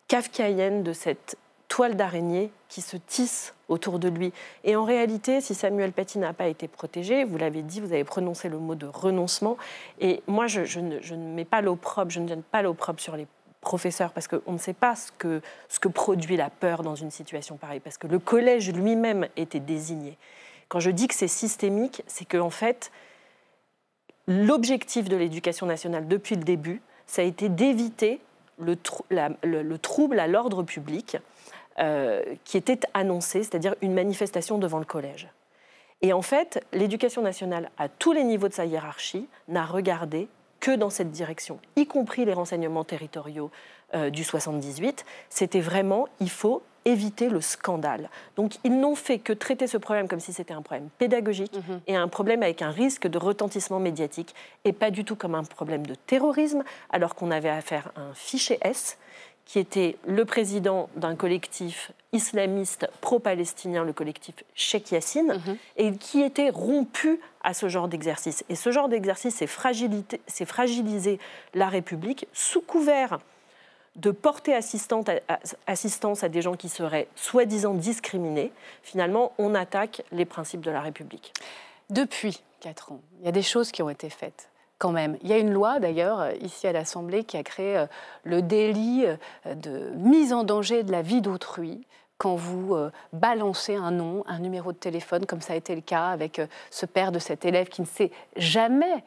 kafkaïenne de cette toile d'araignée qui se tisse autour de lui. Et en réalité, si Samuel Paty n'a pas été protégé, vous l'avez dit, vous avez prononcé le mot de renoncement. Et moi, je ne mets pas l'opprobre, je ne donne pas l'opprobre sur les professeur, parce qu'on ne sait pas ce que produit la peur dans une situation pareille, parce que le collège lui-même était désigné. Quand je dis que c'est systémique, c'est que en fait, l'objectif de l'éducation nationale depuis le début, ça a été d'éviter le trouble à l'ordre public qui était annoncé, c'est-à-dire une manifestation devant le collège. Et en fait, l'éducation nationale, à tous les niveaux de sa hiérarchie, n'a regardé que dans cette direction, y compris les renseignements territoriaux du 78, c'était vraiment, il faut éviter le scandale. Donc ils n'ont fait que traiter ce problème comme si c'était un problème pédagogique et un problème avec un risque de retentissement médiatique et pas du tout comme un problème de terrorisme, alors qu'on avait affaire à un fichier S qui était le président d'un collectif islamiste pro-palestinien, le collectif Cheikh Yassine, et qui était rompu à ce genre d'exercice. Et ce genre d'exercice, c'est fragiliser la République sous couvert de porter assistance à des gens qui seraient soi-disant discriminés. Finalement, on attaque les principes de la République. Depuis 4 ans, il y a des choses qui ont été faites. Quand même. Il y a une loi, d'ailleurs, ici à l'Assemblée, qui a créé le délit de mise en danger de la vie d'autrui quand vous balancez un nom, un numéro de téléphone, comme ça a été le cas avec ce père de cet élève qui ne s'est jamais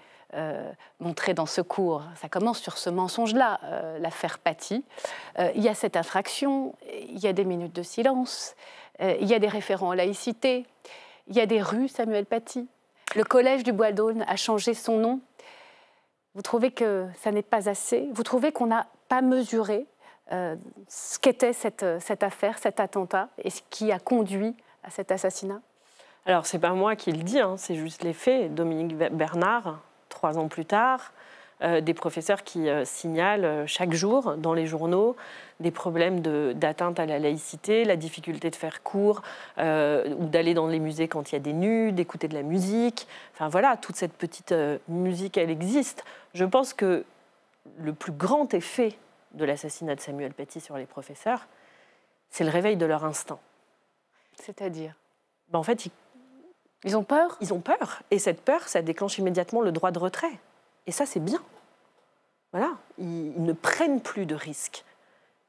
montré dans ce cours. Ça commence sur ce mensonge-là, l'affaire Paty. Il y a cette infraction, il y a des minutes de silence, il y a des référents à laïcité, il y a des rues Samuel Paty. Le collège du Bois d'Aulne a changé son nom. Vous trouvez que ça n'est pas assez? Vous trouvez qu'on n'a pas mesuré ce qu'était cette affaire, cet attentat, et ce qui a conduit à cet assassinat? Alors, ce n'est pas moi qui le dis, hein, c'est juste les faits. Dominique Bernard, 3 ans plus tard, des professeurs qui signalent chaque jour dans les journaux des problèmes d'atteinte à la laïcité, la difficulté de faire cours ou d'aller dans les musées quand il y a des nus, d'écouter de la musique. Enfin voilà, toute cette petite musique, elle existe. Je pense que le plus grand effet de l'assassinat de Samuel Paty sur les professeurs, c'est le réveil de leur instinct. C'est-à-dire en fait, ils ont peur. Ils ont peur. Et cette peur, ça déclenche immédiatement le droit de retrait. Et ça, c'est bien. Voilà. Ils ne prennent plus de risques.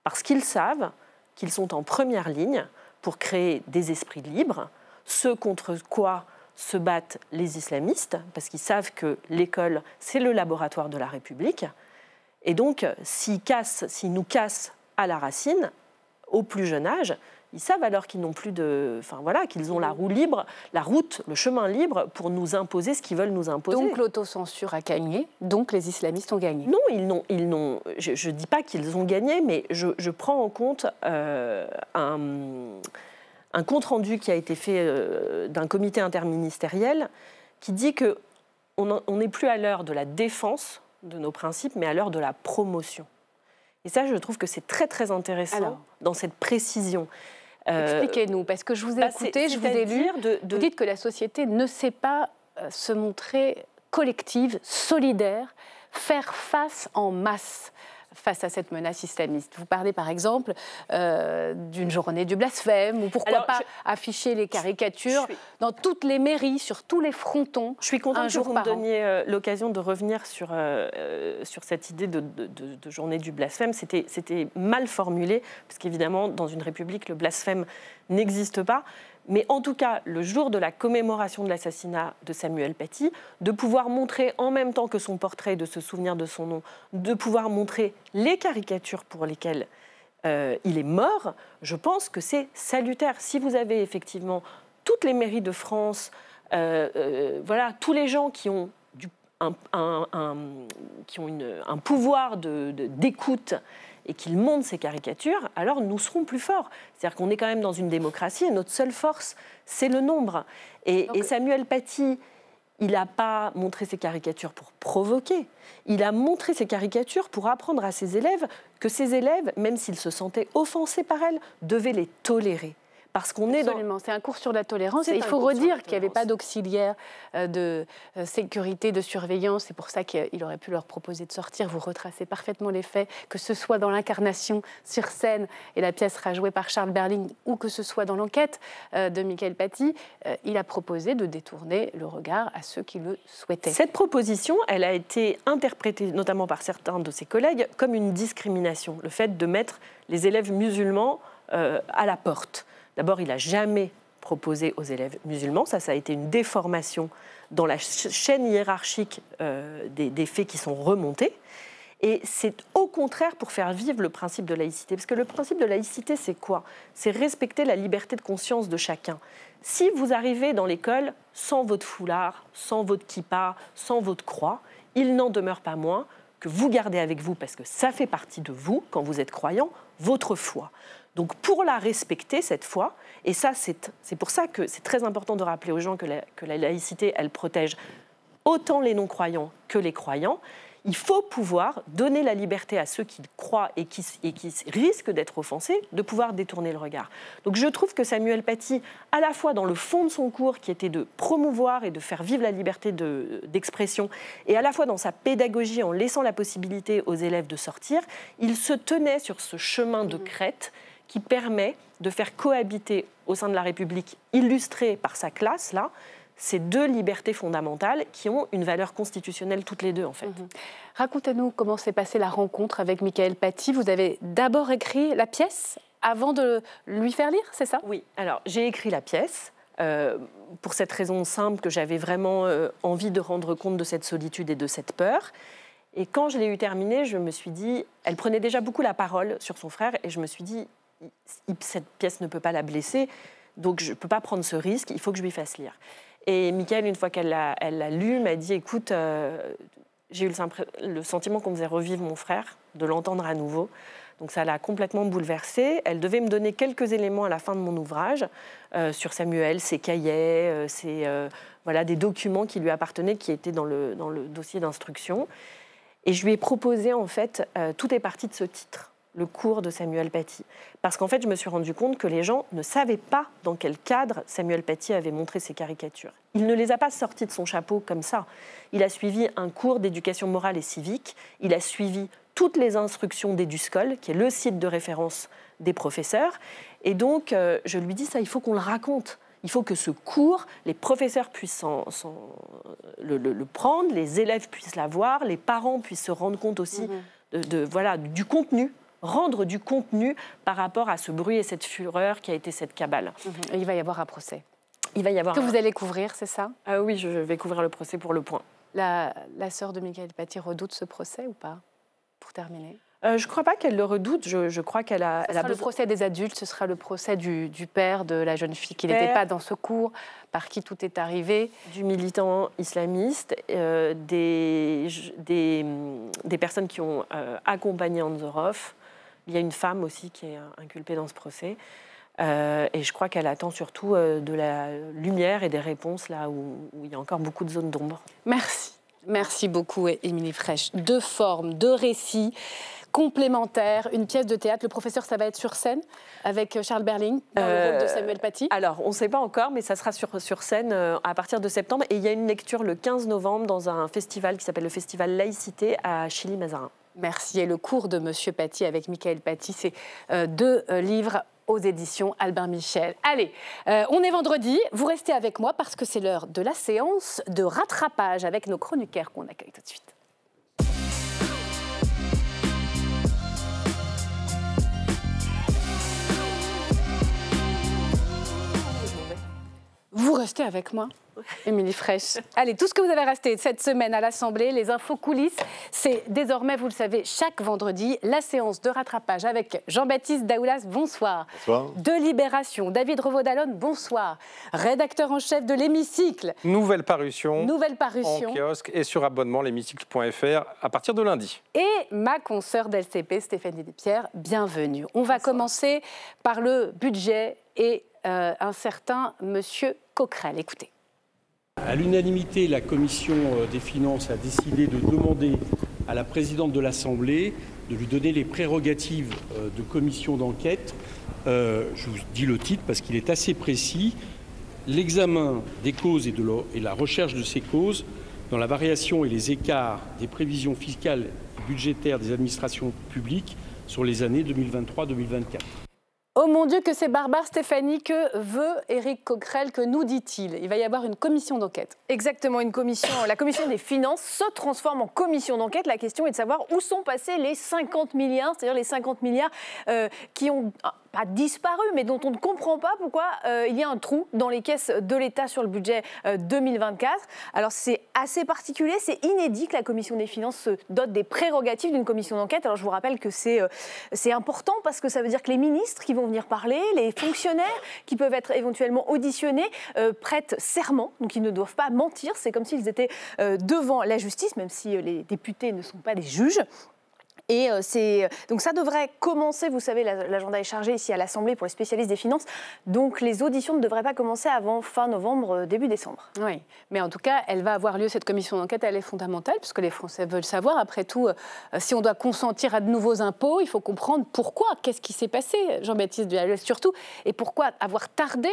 Parce qu'ils savent qu'ils sont en première ligne pour créer des esprits libres, ce contre quoi se battent les islamistes, parce qu'ils savent que l'école, c'est le laboratoire de la République. Et donc, s'ils nous cassent à la racine, au plus jeune âge, ils savent alors qu'ils n'ont plus de, enfin voilà, qu'ils ont la roue libre, la route, le chemin libre pour nous imposer ce qu'ils veulent nous imposer. Donc l'autocensure a gagné, donc les islamistes ont gagné. Non, je ne dis pas qu'ils ont gagné, mais je prends en compte un compte-rendu qui a été fait d'un comité interministériel qui dit que on n'est plus à l'heure de la défense de nos principes, mais à l'heure de la promotion. Et ça, je trouve que c'est très, très intéressant dans cette précision. Expliquez-nous, parce que je vous ai écouté, je vous ai lu. Vous dites que la société ne sait pas se montrer collective, solidaire, faire face en masse face à cette menace islamiste. Vous parlez par exemple d'une journée du blasphème, ou pourquoi pas afficher les caricatures dans toutes les mairies, sur tous les frontons. Je suis contente que vous me donniez l'occasion de revenir sur cette idée de journée du blasphème. C'était mal formulé, parce qu'évidemment, dans une république, le blasphème n'existe pas. Mais en tout cas, le jour de la commémoration de l'assassinat de Samuel Paty, de pouvoir montrer en même temps que son portrait, de se souvenir de son nom, de pouvoir montrer les caricatures pour lesquelles il est mort, je pense que c'est salutaire. Si vous avez effectivement toutes les mairies de France, voilà, tous les gens qui ont un pouvoir d'écoute, et qu'ils montent ces caricatures, alors nous serons plus forts. C'est-à-dire qu'on est quand même dans une démocratie et notre seule force, c'est le nombre. Et Samuel Paty, il n'a pas montré ses caricatures pour provoquer. Il a montré ses caricatures pour apprendre à ses élèves que ses élèves, même s'ils se sentaient offensés par elles, devaient les tolérer. Parce qu'on est dans... Absolument, c'est un cours sur la tolérance. Et il faut redire qu'il n'y avait pas d'auxiliaire de sécurité, de surveillance. C'est pour ça qu'il aurait pu leur proposer de sortir. Vous retracez parfaitement les faits, que ce soit dans l'incarnation sur scène, et la pièce sera jouée par Charles Berling, ou que ce soit dans l'enquête de Mickaëlle Paty. Il a proposé de détourner le regard à ceux qui le souhaitaient. Cette proposition, elle a été interprétée, notamment par certains de ses collègues, comme une discrimination. Le fait de mettre les élèves musulmans à la porte. D'abord, il n'a jamais proposé aux élèves musulmans. Ça a été une déformation dans la chaîne hiérarchique des faits qui sont remontés. Et c'est au contraire pour faire vivre le principe de laïcité. Parce que le principe de laïcité, c'est quoi? C'est respecter la liberté de conscience de chacun. Si vous arrivez dans l'école sans votre foulard, sans votre kippa, sans votre croix, il n'en demeure pas moins que vous gardez avec vous, parce que ça fait partie de vous, quand vous êtes croyant, votre foi. Donc pour la respecter, cette foi, et ça c'est pour ça que c'est très important de rappeler aux gens que la laïcité, elle protège autant les non-croyants que les croyants, il faut pouvoir donner la liberté à ceux qui croient et qui risquent d'être offensés, de pouvoir détourner le regard. Donc je trouve que Samuel Paty, à la fois dans le fond de son cours, qui était de promouvoir et de faire vivre la liberté d'expression, et à la fois dans sa pédagogie, en laissant la possibilité aux élèves de sortir, il se tenait sur ce chemin de crête qui permet de faire cohabiter au sein de la République, illustrée par sa classe, là, ces deux libertés fondamentales qui ont une valeur constitutionnelle toutes les deux, en fait. Racontez-nous comment s'est passée la rencontre avec Mickaëlle Paty. Vous avez d'abord écrit la pièce avant de lui faire lire, c'est ça? Oui, alors j'ai écrit la pièce pour cette raison simple que j'avais vraiment envie de rendre compte de cette solitude et de cette peur. Et quand je l'ai eu terminée, je me suis dit... Elle prenait déjà beaucoup la parole sur son frère et je me suis dit... Cette pièce ne peut pas la blesser, donc je ne peux pas prendre ce risque, il faut que je lui fasse lire. Et Mickaëlle, une fois qu'elle l'a lu, m'a dit, écoute, j'ai eu le sentiment qu'on faisait revivre mon frère, de l'entendre à nouveau. Donc ça l'a complètement bouleversée. Elle devait me donner quelques éléments à la fin de mon ouvrage sur Samuel, ses cahiers, voilà, des documents qui lui appartenaient, qui étaient dans le dossier d'instruction. Et je lui ai proposé, en fait, tout est parti de ce titre, le cours de Samuel Paty. Parce qu'en fait, je me suis rendu compte que les gens ne savaient pas dans quel cadre Samuel Paty avait montré ses caricatures. Il ne les a pas sorties de son chapeau comme ça. Il a suivi un cours d'éducation morale et civique, il a suivi toutes les instructions d'Eduscol, qui est le site de référence des professeurs. Et donc, je lui dis ça, il faut qu'on le raconte. Il faut que ce cours, les professeurs puissent le prendre, les élèves puissent l'avoir, les parents puissent se rendre compte aussi du contenu, rendre du contenu par rapport à ce bruit et cette fureur qui a été cette cabale. Il va y avoir un procès. Il va y avoir vous allez couvrir, c'est ça? Oui, je vais couvrir le procès pour Le Point. La sœur de Mickaëlle Paty redoute ce procès ou pas? Pour terminer. Je ne crois pas qu'elle le redoute, je crois qu'elle a... Ce sera le procès des adultes, ce sera le procès du père de la jeune fille qui n'était pas dans ce cours, par qui tout est arrivé. Du militant islamiste, des personnes qui ont accompagné Anzorov. Il y a une femme aussi qui est inculpée dans ce procès. Et je crois qu'elle attend surtout de la lumière et des réponses là où il y a encore beaucoup de zones d'ombre. Merci. Merci beaucoup, Émilie Frèche. Deux formes, deux récits complémentaires, une pièce de théâtre. Le professeur, ça va être sur scène avec Charles Berling, dans le rôle de Samuel Paty. Alors, on ne sait pas encore, mais ça sera sur scène à partir de septembre. Et il y a une lecture le 15 novembre dans un festival qui s'appelle le Festival Laïcité à Chilly-Mazarin. Merci. Et le cours de Monsieur Paty avec Mickaëlle Paty, c'est deux livres aux éditions Albin Michel. Allez, on est vendredi, vous restez avec moi parce que c'est l'heure de la séance de rattrapage avec nos chroniqueurs qu'on accueille tout de suite. Vous restez avec moi, Émilie Frèche. Allez, tout ce que vous avez resté cette semaine à l'Assemblée, les infos coulisses, c'est désormais, vous le savez, chaque vendredi, la séance de rattrapage avec Jean-Baptiste Daoulas, bonsoir. Bonsoir. De Libération, David Revault d'Allonnes, bonsoir. Rédacteur en chef de l'Hémicycle. Nouvelle parution. Nouvelle parution. En kiosque et sur abonnement, l'hémicycle.fr à partir de lundi. Et ma consoeur d'LCP, Stéphanie Despierres, bienvenue. On va commencer par le budget et un certain monsieur Coquerel. Écoutez. À l'unanimité, la Commission des finances a décidé de demander à la présidente de l'Assemblée de lui donner les prérogatives de commission d'enquête. Je vous dis le titre parce qu'il est assez précis. L'examen des causes et la recherche de ces causes dans la variation et les écarts des prévisions fiscales et budgétaires des administrations publiques sur les années 2023-2024. Oh mon Dieu, que c'est barbare, Stéphanie. Que veut Éric Coquerel? Que nous dit-il? Il va y avoir une commission d'enquête. Exactement, une commission. La commission des finances se transforme en commission d'enquête. La question est de savoir où sont passés les 50 milliards, c'est-à-dire les 50 milliards qui ont... pas disparu, mais dont on ne comprend pas pourquoi il y a un trou dans les caisses de l'État sur le budget 2024. Alors c'est assez particulier, c'est inédit que la Commission des finances se dote des prérogatives d'une commission d'enquête. Alors je vous rappelle que c'est important parce que ça veut dire que les ministres qui vont venir parler, les fonctionnaires qui peuvent être éventuellement auditionnés, prêtent serment, donc ils ne doivent pas mentir. C'est comme s'ils étaient devant la justice, même si les députés ne sont pas des juges. Et donc ça devrait commencer, vous savez, l'agenda est chargé ici à l'Assemblée pour les spécialistes des finances, donc les auditions ne devraient pas commencer avant fin novembre, début décembre. Oui, mais en tout cas, elle va avoir lieu, cette commission d'enquête, elle est fondamentale, parce que les Français veulent savoir, après tout, si on doit consentir à de nouveaux impôts, il faut comprendre pourquoi, qu'est-ce qui s'est passé, Jean-Baptiste Daoulas surtout, et pourquoi avoir tardé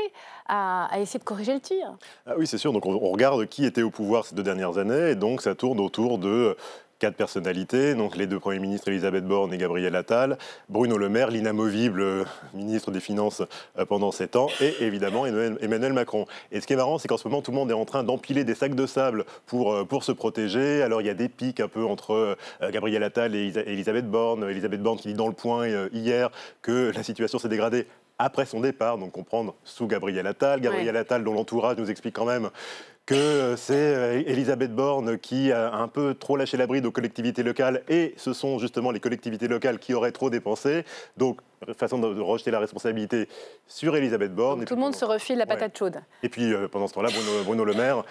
à essayer de corriger le tir. Ah oui, c'est sûr, donc on regarde qui était au pouvoir ces deux dernières années, et donc ça tourne autour de... quatre personnalités, donc les deux premiers ministres Elisabeth Borne et Gabriel Attal, Bruno Le Maire, l'inamovible ministre des Finances pendant 7 ans, et évidemment Emmanuel Macron. Et ce qui est marrant, c'est qu'en ce moment, tout le monde est en train d'empiler des sacs de sable pour se protéger. Alors il y a des pics un peu entre Gabriel Attal et Elisabeth Borne. Elisabeth Borne qui dit dans Le Point hier que la situation s'est dégradée après son départ, donc comprendre sous Gabriel Attal. Gabriel Attal, dont l'entourage nous explique quand même que c'est Elisabeth Borne qui a un peu trop lâché la bride aux collectivités locales et ce sont justement les collectivités locales qui auraient trop dépensé. Donc façon de rejeter la responsabilité sur Elisabeth Borne. Donc, tout le monde se refile la patate chaude. Et puis pendant ce temps-là, Bruno Le Maire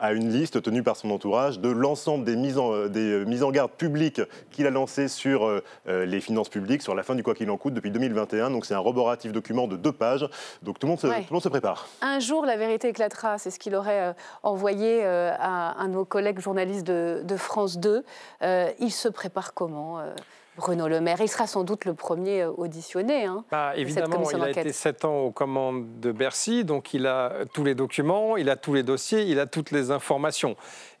a une liste tenue par son entourage de l'ensemble des mises en garde publiques qu'il a lancées sur les finances publiques, sur la fin du quoi qu'il en coûte depuis 2021. Donc c'est un roboratif document de 2 pages. Donc tout le monde se prépare. Un jour, la vérité éclatera. C'est ce qu'il aurait envoyé à un de nos collègues journalistes de France 2. Il se prépare comment Bruno Le Maire, il sera sans doute le premier auditionné. Hein, évidemment, il a été 7 ans aux commandes de Bercy, donc il a tous les documents, il a tous les dossiers, il a toutes les informations.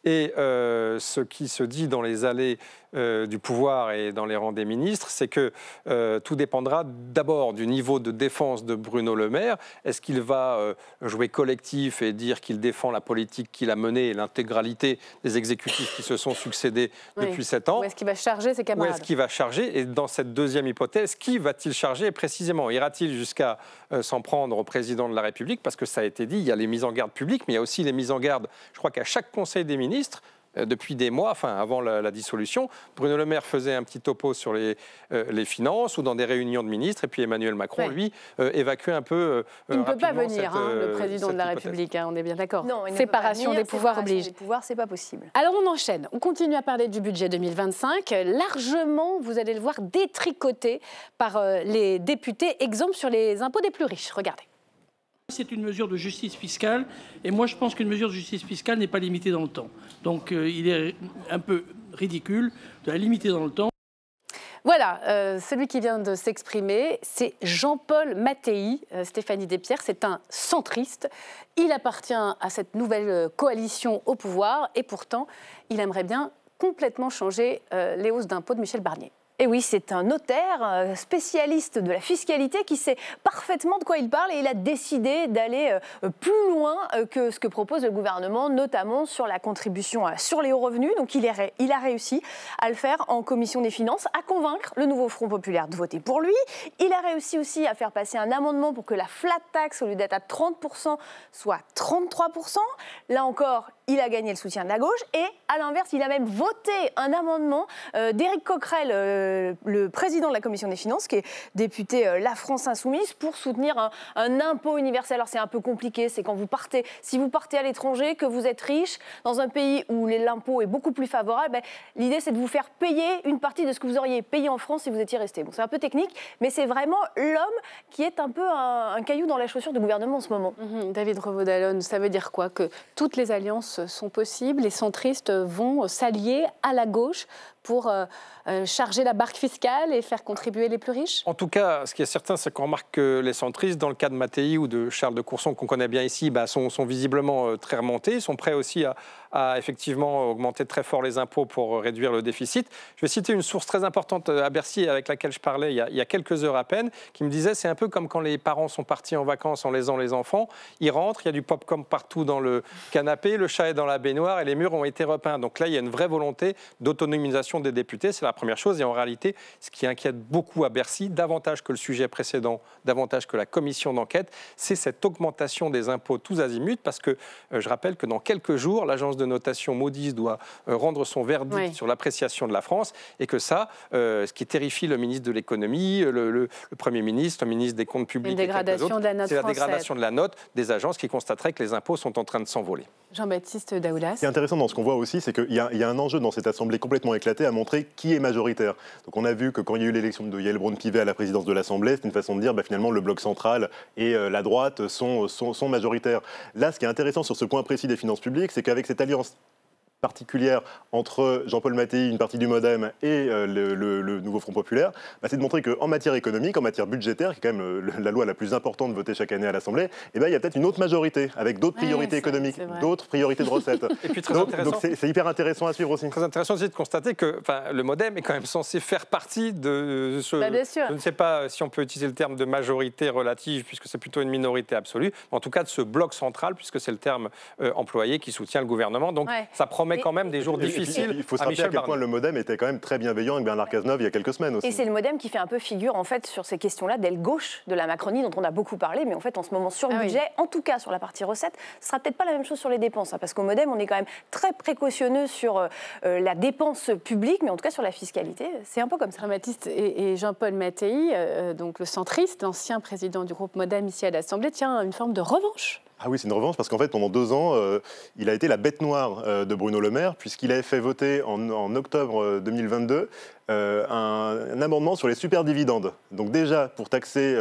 Et ce qui se dit dans les allées du pouvoir et dans les rangs des ministres, c'est que tout dépendra d'abord du niveau de défense de Bruno Le Maire. Est-ce qu'il va jouer collectif et dire qu'il défend la politique qu'il a menée et l'intégralité des exécutifs qui se sont succédés depuis 7 ans? Ou est-ce qu'il va charger ses camarades? Ou est-ce qu'il va charger? Et dans cette deuxième hypothèse, qui va-t-il charger précisément? Ira-t-il jusqu'à s'en prendre au président de la République? Parce que ça a été dit, il y a les mises en garde publiques, mais il y a aussi les mises en garde, je crois qu'à chaque conseil des ministres, depuis des mois, enfin avant la dissolution, Bruno Le Maire faisait un petit topo sur les finances ou dans des réunions de ministres, et puis Emmanuel Macron, lui, évacuait un peu. Il ne peut pas venir, le président de la République, on est bien d'accord. Séparation des pouvoirs oblige. Séparation des pouvoirs, c'est pas possible. Alors on enchaîne, on continue à parler du budget 2025, largement, vous allez le voir, détricoté par les députés, exemple sur les impôts des plus riches. Regardez. C'est une mesure de justice fiscale et moi je pense qu'une mesure de justice fiscale n'est pas limitée dans le temps. Donc il est un peu ridicule de la limiter dans le temps. Voilà, celui qui vient de s'exprimer, c'est Jean-Paul Mattei, Stéphanie Despierres, c'est un centriste. Il appartient à cette nouvelle coalition au pouvoir et pourtant il aimerait bien complètement changer les hausses d'impôts de Michel Barnier. Et oui, c'est un notaire spécialiste de la fiscalité qui sait parfaitement de quoi il parle et il a décidé d'aller plus loin que ce que propose le gouvernement, notamment sur la contribution sur les hauts revenus. Donc il a réussi à le faire en commission des finances, à convaincre le nouveau Front populaire de voter pour lui. Il a réussi aussi à faire passer un amendement pour que la flat tax, au lieu d'être à 30%, soit 33%. Là encore, il a gagné le soutien de la gauche et à l'inverse, il a même voté un amendement d'Éric Coquerel, le président de la Commission des Finances, qui est député La France Insoumise, pour soutenir un impôt universel. Alors c'est un peu compliqué, c'est quand vous partez, si vous partez à l'étranger, que vous êtes riche, dans un pays où l'impôt est beaucoup plus favorable, ben, l'idée c'est de vous faire payer une partie de ce que vous auriez payé en France si vous étiez resté. Bon, c'est un peu technique, mais c'est vraiment l'homme qui est un peu un caillou dans la chaussure du gouvernement en ce moment. David Revault d'Allonnes, ça veut dire quoi? Que toutes les alliances sont possibles, les centristes vont s'allier à la gauche pour charger la barque fiscale et faire contribuer les plus riches? En tout cas, ce qui est certain, c'est qu'on remarque que les centristes, dans le cas de Mattei ou de Charles de Courson, qu'on connaît bien ici, sont visiblement très remontés, sont prêts aussi à effectivement augmenter très fort les impôts pour réduire le déficit. Je vais citer une source très importante à Bercy avec laquelle je parlais il y a quelques heures à peine, qui me disait c'est un peu comme quand les parents sont partis en vacances en laissant les enfants, ils rentrent, il y a du pop-corn partout dans le canapé, le chat est dans la baignoire et les murs ont été repeints. Donc là, il y a une vraie volonté d'autonomisation des députés, c'est la première chose. Et en réalité, ce qui inquiète beaucoup à Bercy, davantage que le sujet précédent, davantage que la commission d'enquête, c'est cette augmentation des impôts tous azimuts, parce que je rappelle que dans quelques jours, l'agence de notation Moody's doit rendre son verdict sur l'appréciation de la France, et que ça, ce qui terrifie le ministre de l'économie, le Premier ministre, le ministre des comptes publics, c'est la dégradation de la note des agences qui constateraient que les impôts sont en train de s'envoler. Jean-Baptiste Daoulas. Ce qui est intéressant dans ce qu'on voit aussi, c'est qu'il y a un enjeu dans cette assemblée complètement éclatée à montrer qui est majoritaire. Donc on a vu que quand il y a eu l'élection de Yael Braun-Pivet à la présidence de l'Assemblée, c'est une façon de dire finalement le bloc central et la droite sont majoritaires. Là, ce qui est intéressant sur ce point précis des finances publiques, c'est qu'avec cette alliance particulière entre Jean-Paul Mattei, une partie du Modem et le nouveau Front populaire, c'est de montrer qu'en matière économique, en matière budgétaire, qui est quand même la loi la plus importante votée chaque année à l'Assemblée, il y a peut-être une autre majorité, avec d'autres priorités économiques, d'autres priorités de recettes. Et puis très intéressant, donc c'est hyper intéressant à suivre aussi. Très intéressant aussi de constater que le Modem est quand même censé faire partie de ce... bien sûr. Je ne sais pas si on peut utiliser le terme de majorité relative, puisque c'est plutôt une minorité absolue, mais en tout cas de ce bloc central, puisque c'est le terme employé qui soutient le gouvernement. Donc ça promet promet quand même des jours difficiles. Il faut se rappeler à quel point le Modem était quand même très bienveillant avec Bernard Cazeneuve il y a quelques semaines aussi. Et c'est le Modem qui fait un peu figure en fait sur ces questions-là d'aile gauche de la Macronie dont on a beaucoup parlé, mais en fait en ce moment sur le budget, en tout cas sur la partie recettes, ce sera peut-être pas la même chose sur les dépenses, hein, parce qu'au Modem on est quand même très précautionneux sur la dépense publique, mais en tout cas sur la fiscalité, c'est un peu comme ça. Jean-Baptiste et Jean-Paul Mattei, donc le centriste, l'ancien président du groupe Modem ici à l'Assemblée, tient une forme de revanche. Ah oui, c'est une revanche parce qu'en fait, pendant 2 ans, il a été la bête noire de Bruno Le Maire puisqu'il avait fait voter en octobre 2022 un amendement sur les superdividendes. Donc déjà, pour taxer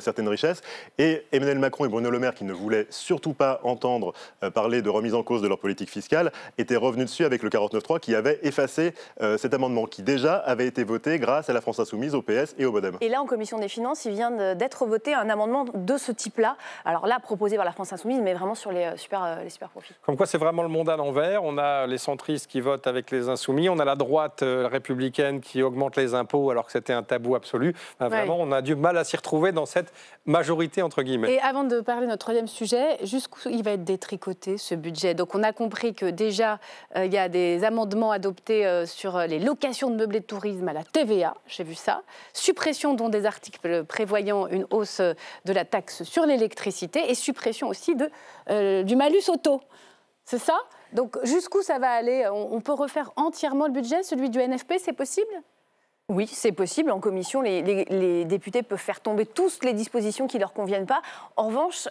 certaines richesses. Et Emmanuel Macron et Bruno Le Maire, qui ne voulaient surtout pas entendre parler de remise en cause de leur politique fiscale, étaient revenus dessus avec le 49.3 qui avait effacé cet amendement qui déjà avait été voté grâce à la France Insoumise, au PS et au Modem. Et là, en commission des finances, il vient d'être voté un amendement de ce type-là. Alors là, proposé par la France Insoumise, mais vraiment sur les super profits. Comme quoi, c'est vraiment le monde à l'envers. On a les centristes qui votent avec les insoumis, on a la droite républicaine qui augmente les impôts alors que c'était un tabou absolu. Ben, vraiment, on a du mal à s'y retrouver dans cette majorité, entre guillemets. Et avant de parler de notre troisième sujet, jusqu'où il va être détricoté, ce budget? Donc, on a compris que déjà, il y a des amendements adoptés sur les locations de meublés de tourisme à la TVA, j'ai vu ça. Suppression dont des articles prévoyant une hausse de la taxe sur l'électricité et suppression aussi du malus auto. C'est ça? Donc jusqu'où ça va aller? On peut refaire entièrement le budget, celui du NFP, c'est possible? Oui, c'est possible. En commission, les députés peuvent faire tomber toutes les dispositions qui ne leur conviennent pas. En revanche,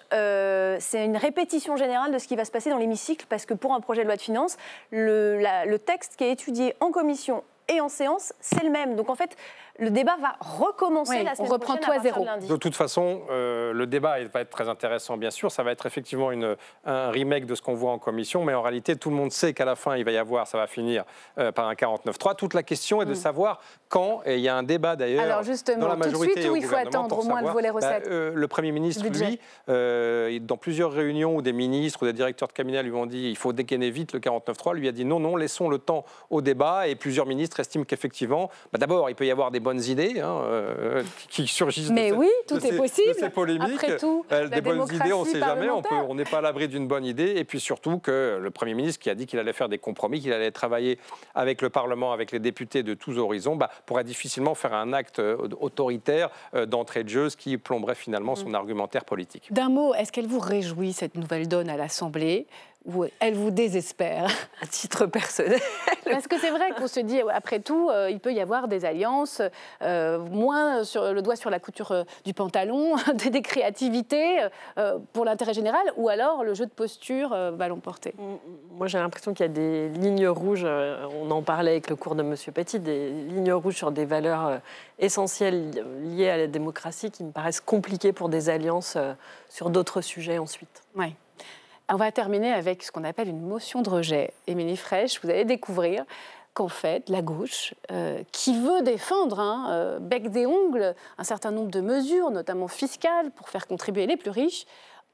c'est une répétition générale de ce qui va se passer dans l'hémicycle parce que pour un projet de loi de finances, le texte qui est étudié en commission et en séance, c'est le même. Donc en fait, le débat va recommencer la semaine prochaine à partir de lundi. De toute façon, le débat va être très intéressant, bien sûr. Ça va être effectivement un remake de ce qu'on voit en commission. Mais en réalité, tout le monde sait qu'à la fin, il va y avoir, ça va finir par un 49.3. Toute la question est de savoir quand. Et il y a un débat d'ailleurs. Alors justement, dans la majorité tout de suite, où il faut attendre au moins le volet recettes? Le Premier ministre, lui, dans plusieurs réunions où des ministres ou des directeurs de cabinet lui ont dit il faut dégainer vite le 49.3, lui a dit non, non, laissons le temps au débat. Et plusieurs ministres estiment qu'effectivement, d'abord, il peut y avoir des bonnes idées qui surgissent de ces polémiques. Après tout, des bonnes idées, on ne sait jamais, on n'est pas à l'abri d'une bonne idée. Et puis surtout que le Premier ministre qui a dit qu'il allait faire des compromis, qu'il allait travailler avec le Parlement, avec les députés de tous horizons, pourrait difficilement faire un acte autoritaire d'entrée de jeu, ce qui plomberait finalement son argumentaire politique. D'un mot, est-ce qu'elle vous réjouit cette nouvelle donne à l'Assemblée ? Ou elle vous désespère, à titre personnel? Parce que c'est vrai qu'on se dit, après tout, il peut y avoir des alliances, moins sur le doigt sur la couture du pantalon, des créativités pour l'intérêt général, ou alors le jeu de posture va l'emporter. Moi, j'ai l'impression qu'il y a des lignes rouges, on en parlait avec le cours de M. Paty, des lignes rouges sur des valeurs essentielles liées à la démocratie qui me paraissent compliquées pour des alliances sur d'autres sujets ensuite. Oui. On va terminer avec ce qu'on appelle une motion de rejet. Émilie Frèche, vous allez découvrir qu'en fait, la gauche, qui veut défendre bec des ongles un certain nombre de mesures, notamment fiscales, pour faire contribuer les plus riches,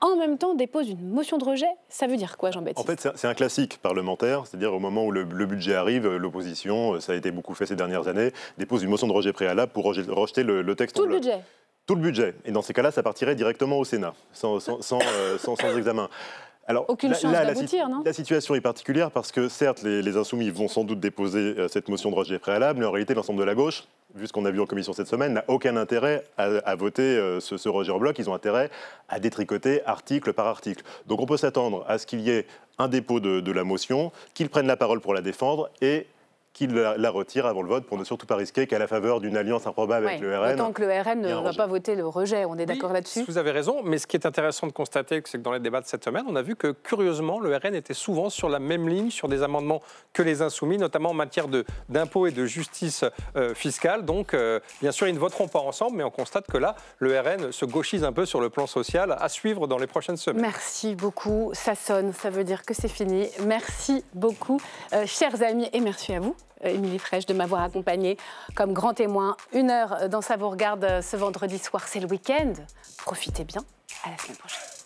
en même temps dépose une motion de rejet. Ça veut dire quoi, Jean-Baptiste? En fait, c'est un classique parlementaire, c'est-à-dire au moment où le budget arrive, l'opposition, ça a été beaucoup fait ces dernières années, dépose une motion de rejet préalable pour rejeter le texte. Tout le budget? Tout le budget. Et dans ces cas-là, ça partirait directement au Sénat, sans examen. Alors, aucune chance d'aboutir, non? La situation est particulière parce que, certes, les insoumis vont sans doute déposer cette motion de rejet préalable, mais en réalité, l'ensemble de la gauche, vu ce qu'on a vu en commission cette semaine, n'a aucun intérêt à voter ce rejet en bloc. Ils ont intérêt à détricoter article par article. Donc on peut s'attendre à ce qu'il y ait un dépôt de la motion, qu'ils prennent la parole pour la défendre et qu'il la retire avant le vote pour ne surtout pas risquer qu'à la faveur d'une alliance improbable avec le RN. Autant que le RN ne va pas voter le rejet, on est d'accord là-dessus? Vous avez raison, mais ce qui est intéressant de constater, c'est que dans les débats de cette semaine, on a vu que, curieusement, le RN était souvent sur la même ligne, sur des amendements que les insoumis, notamment en matière d'impôts et de justice fiscale. Donc, bien sûr, ils ne voteront pas ensemble, mais on constate que là, le RN se gauchise un peu sur le plan social, à suivre dans les prochaines semaines. Merci beaucoup. Ça sonne, ça veut dire que c'est fini. Merci beaucoup, chers amis, et merci à vous, Émilie Frèche, de m'avoir accompagnée comme grand témoin. 1 heure dans Ça vous regarde ce vendredi soir, c'est le week-end. Profitez bien, à la semaine prochaine.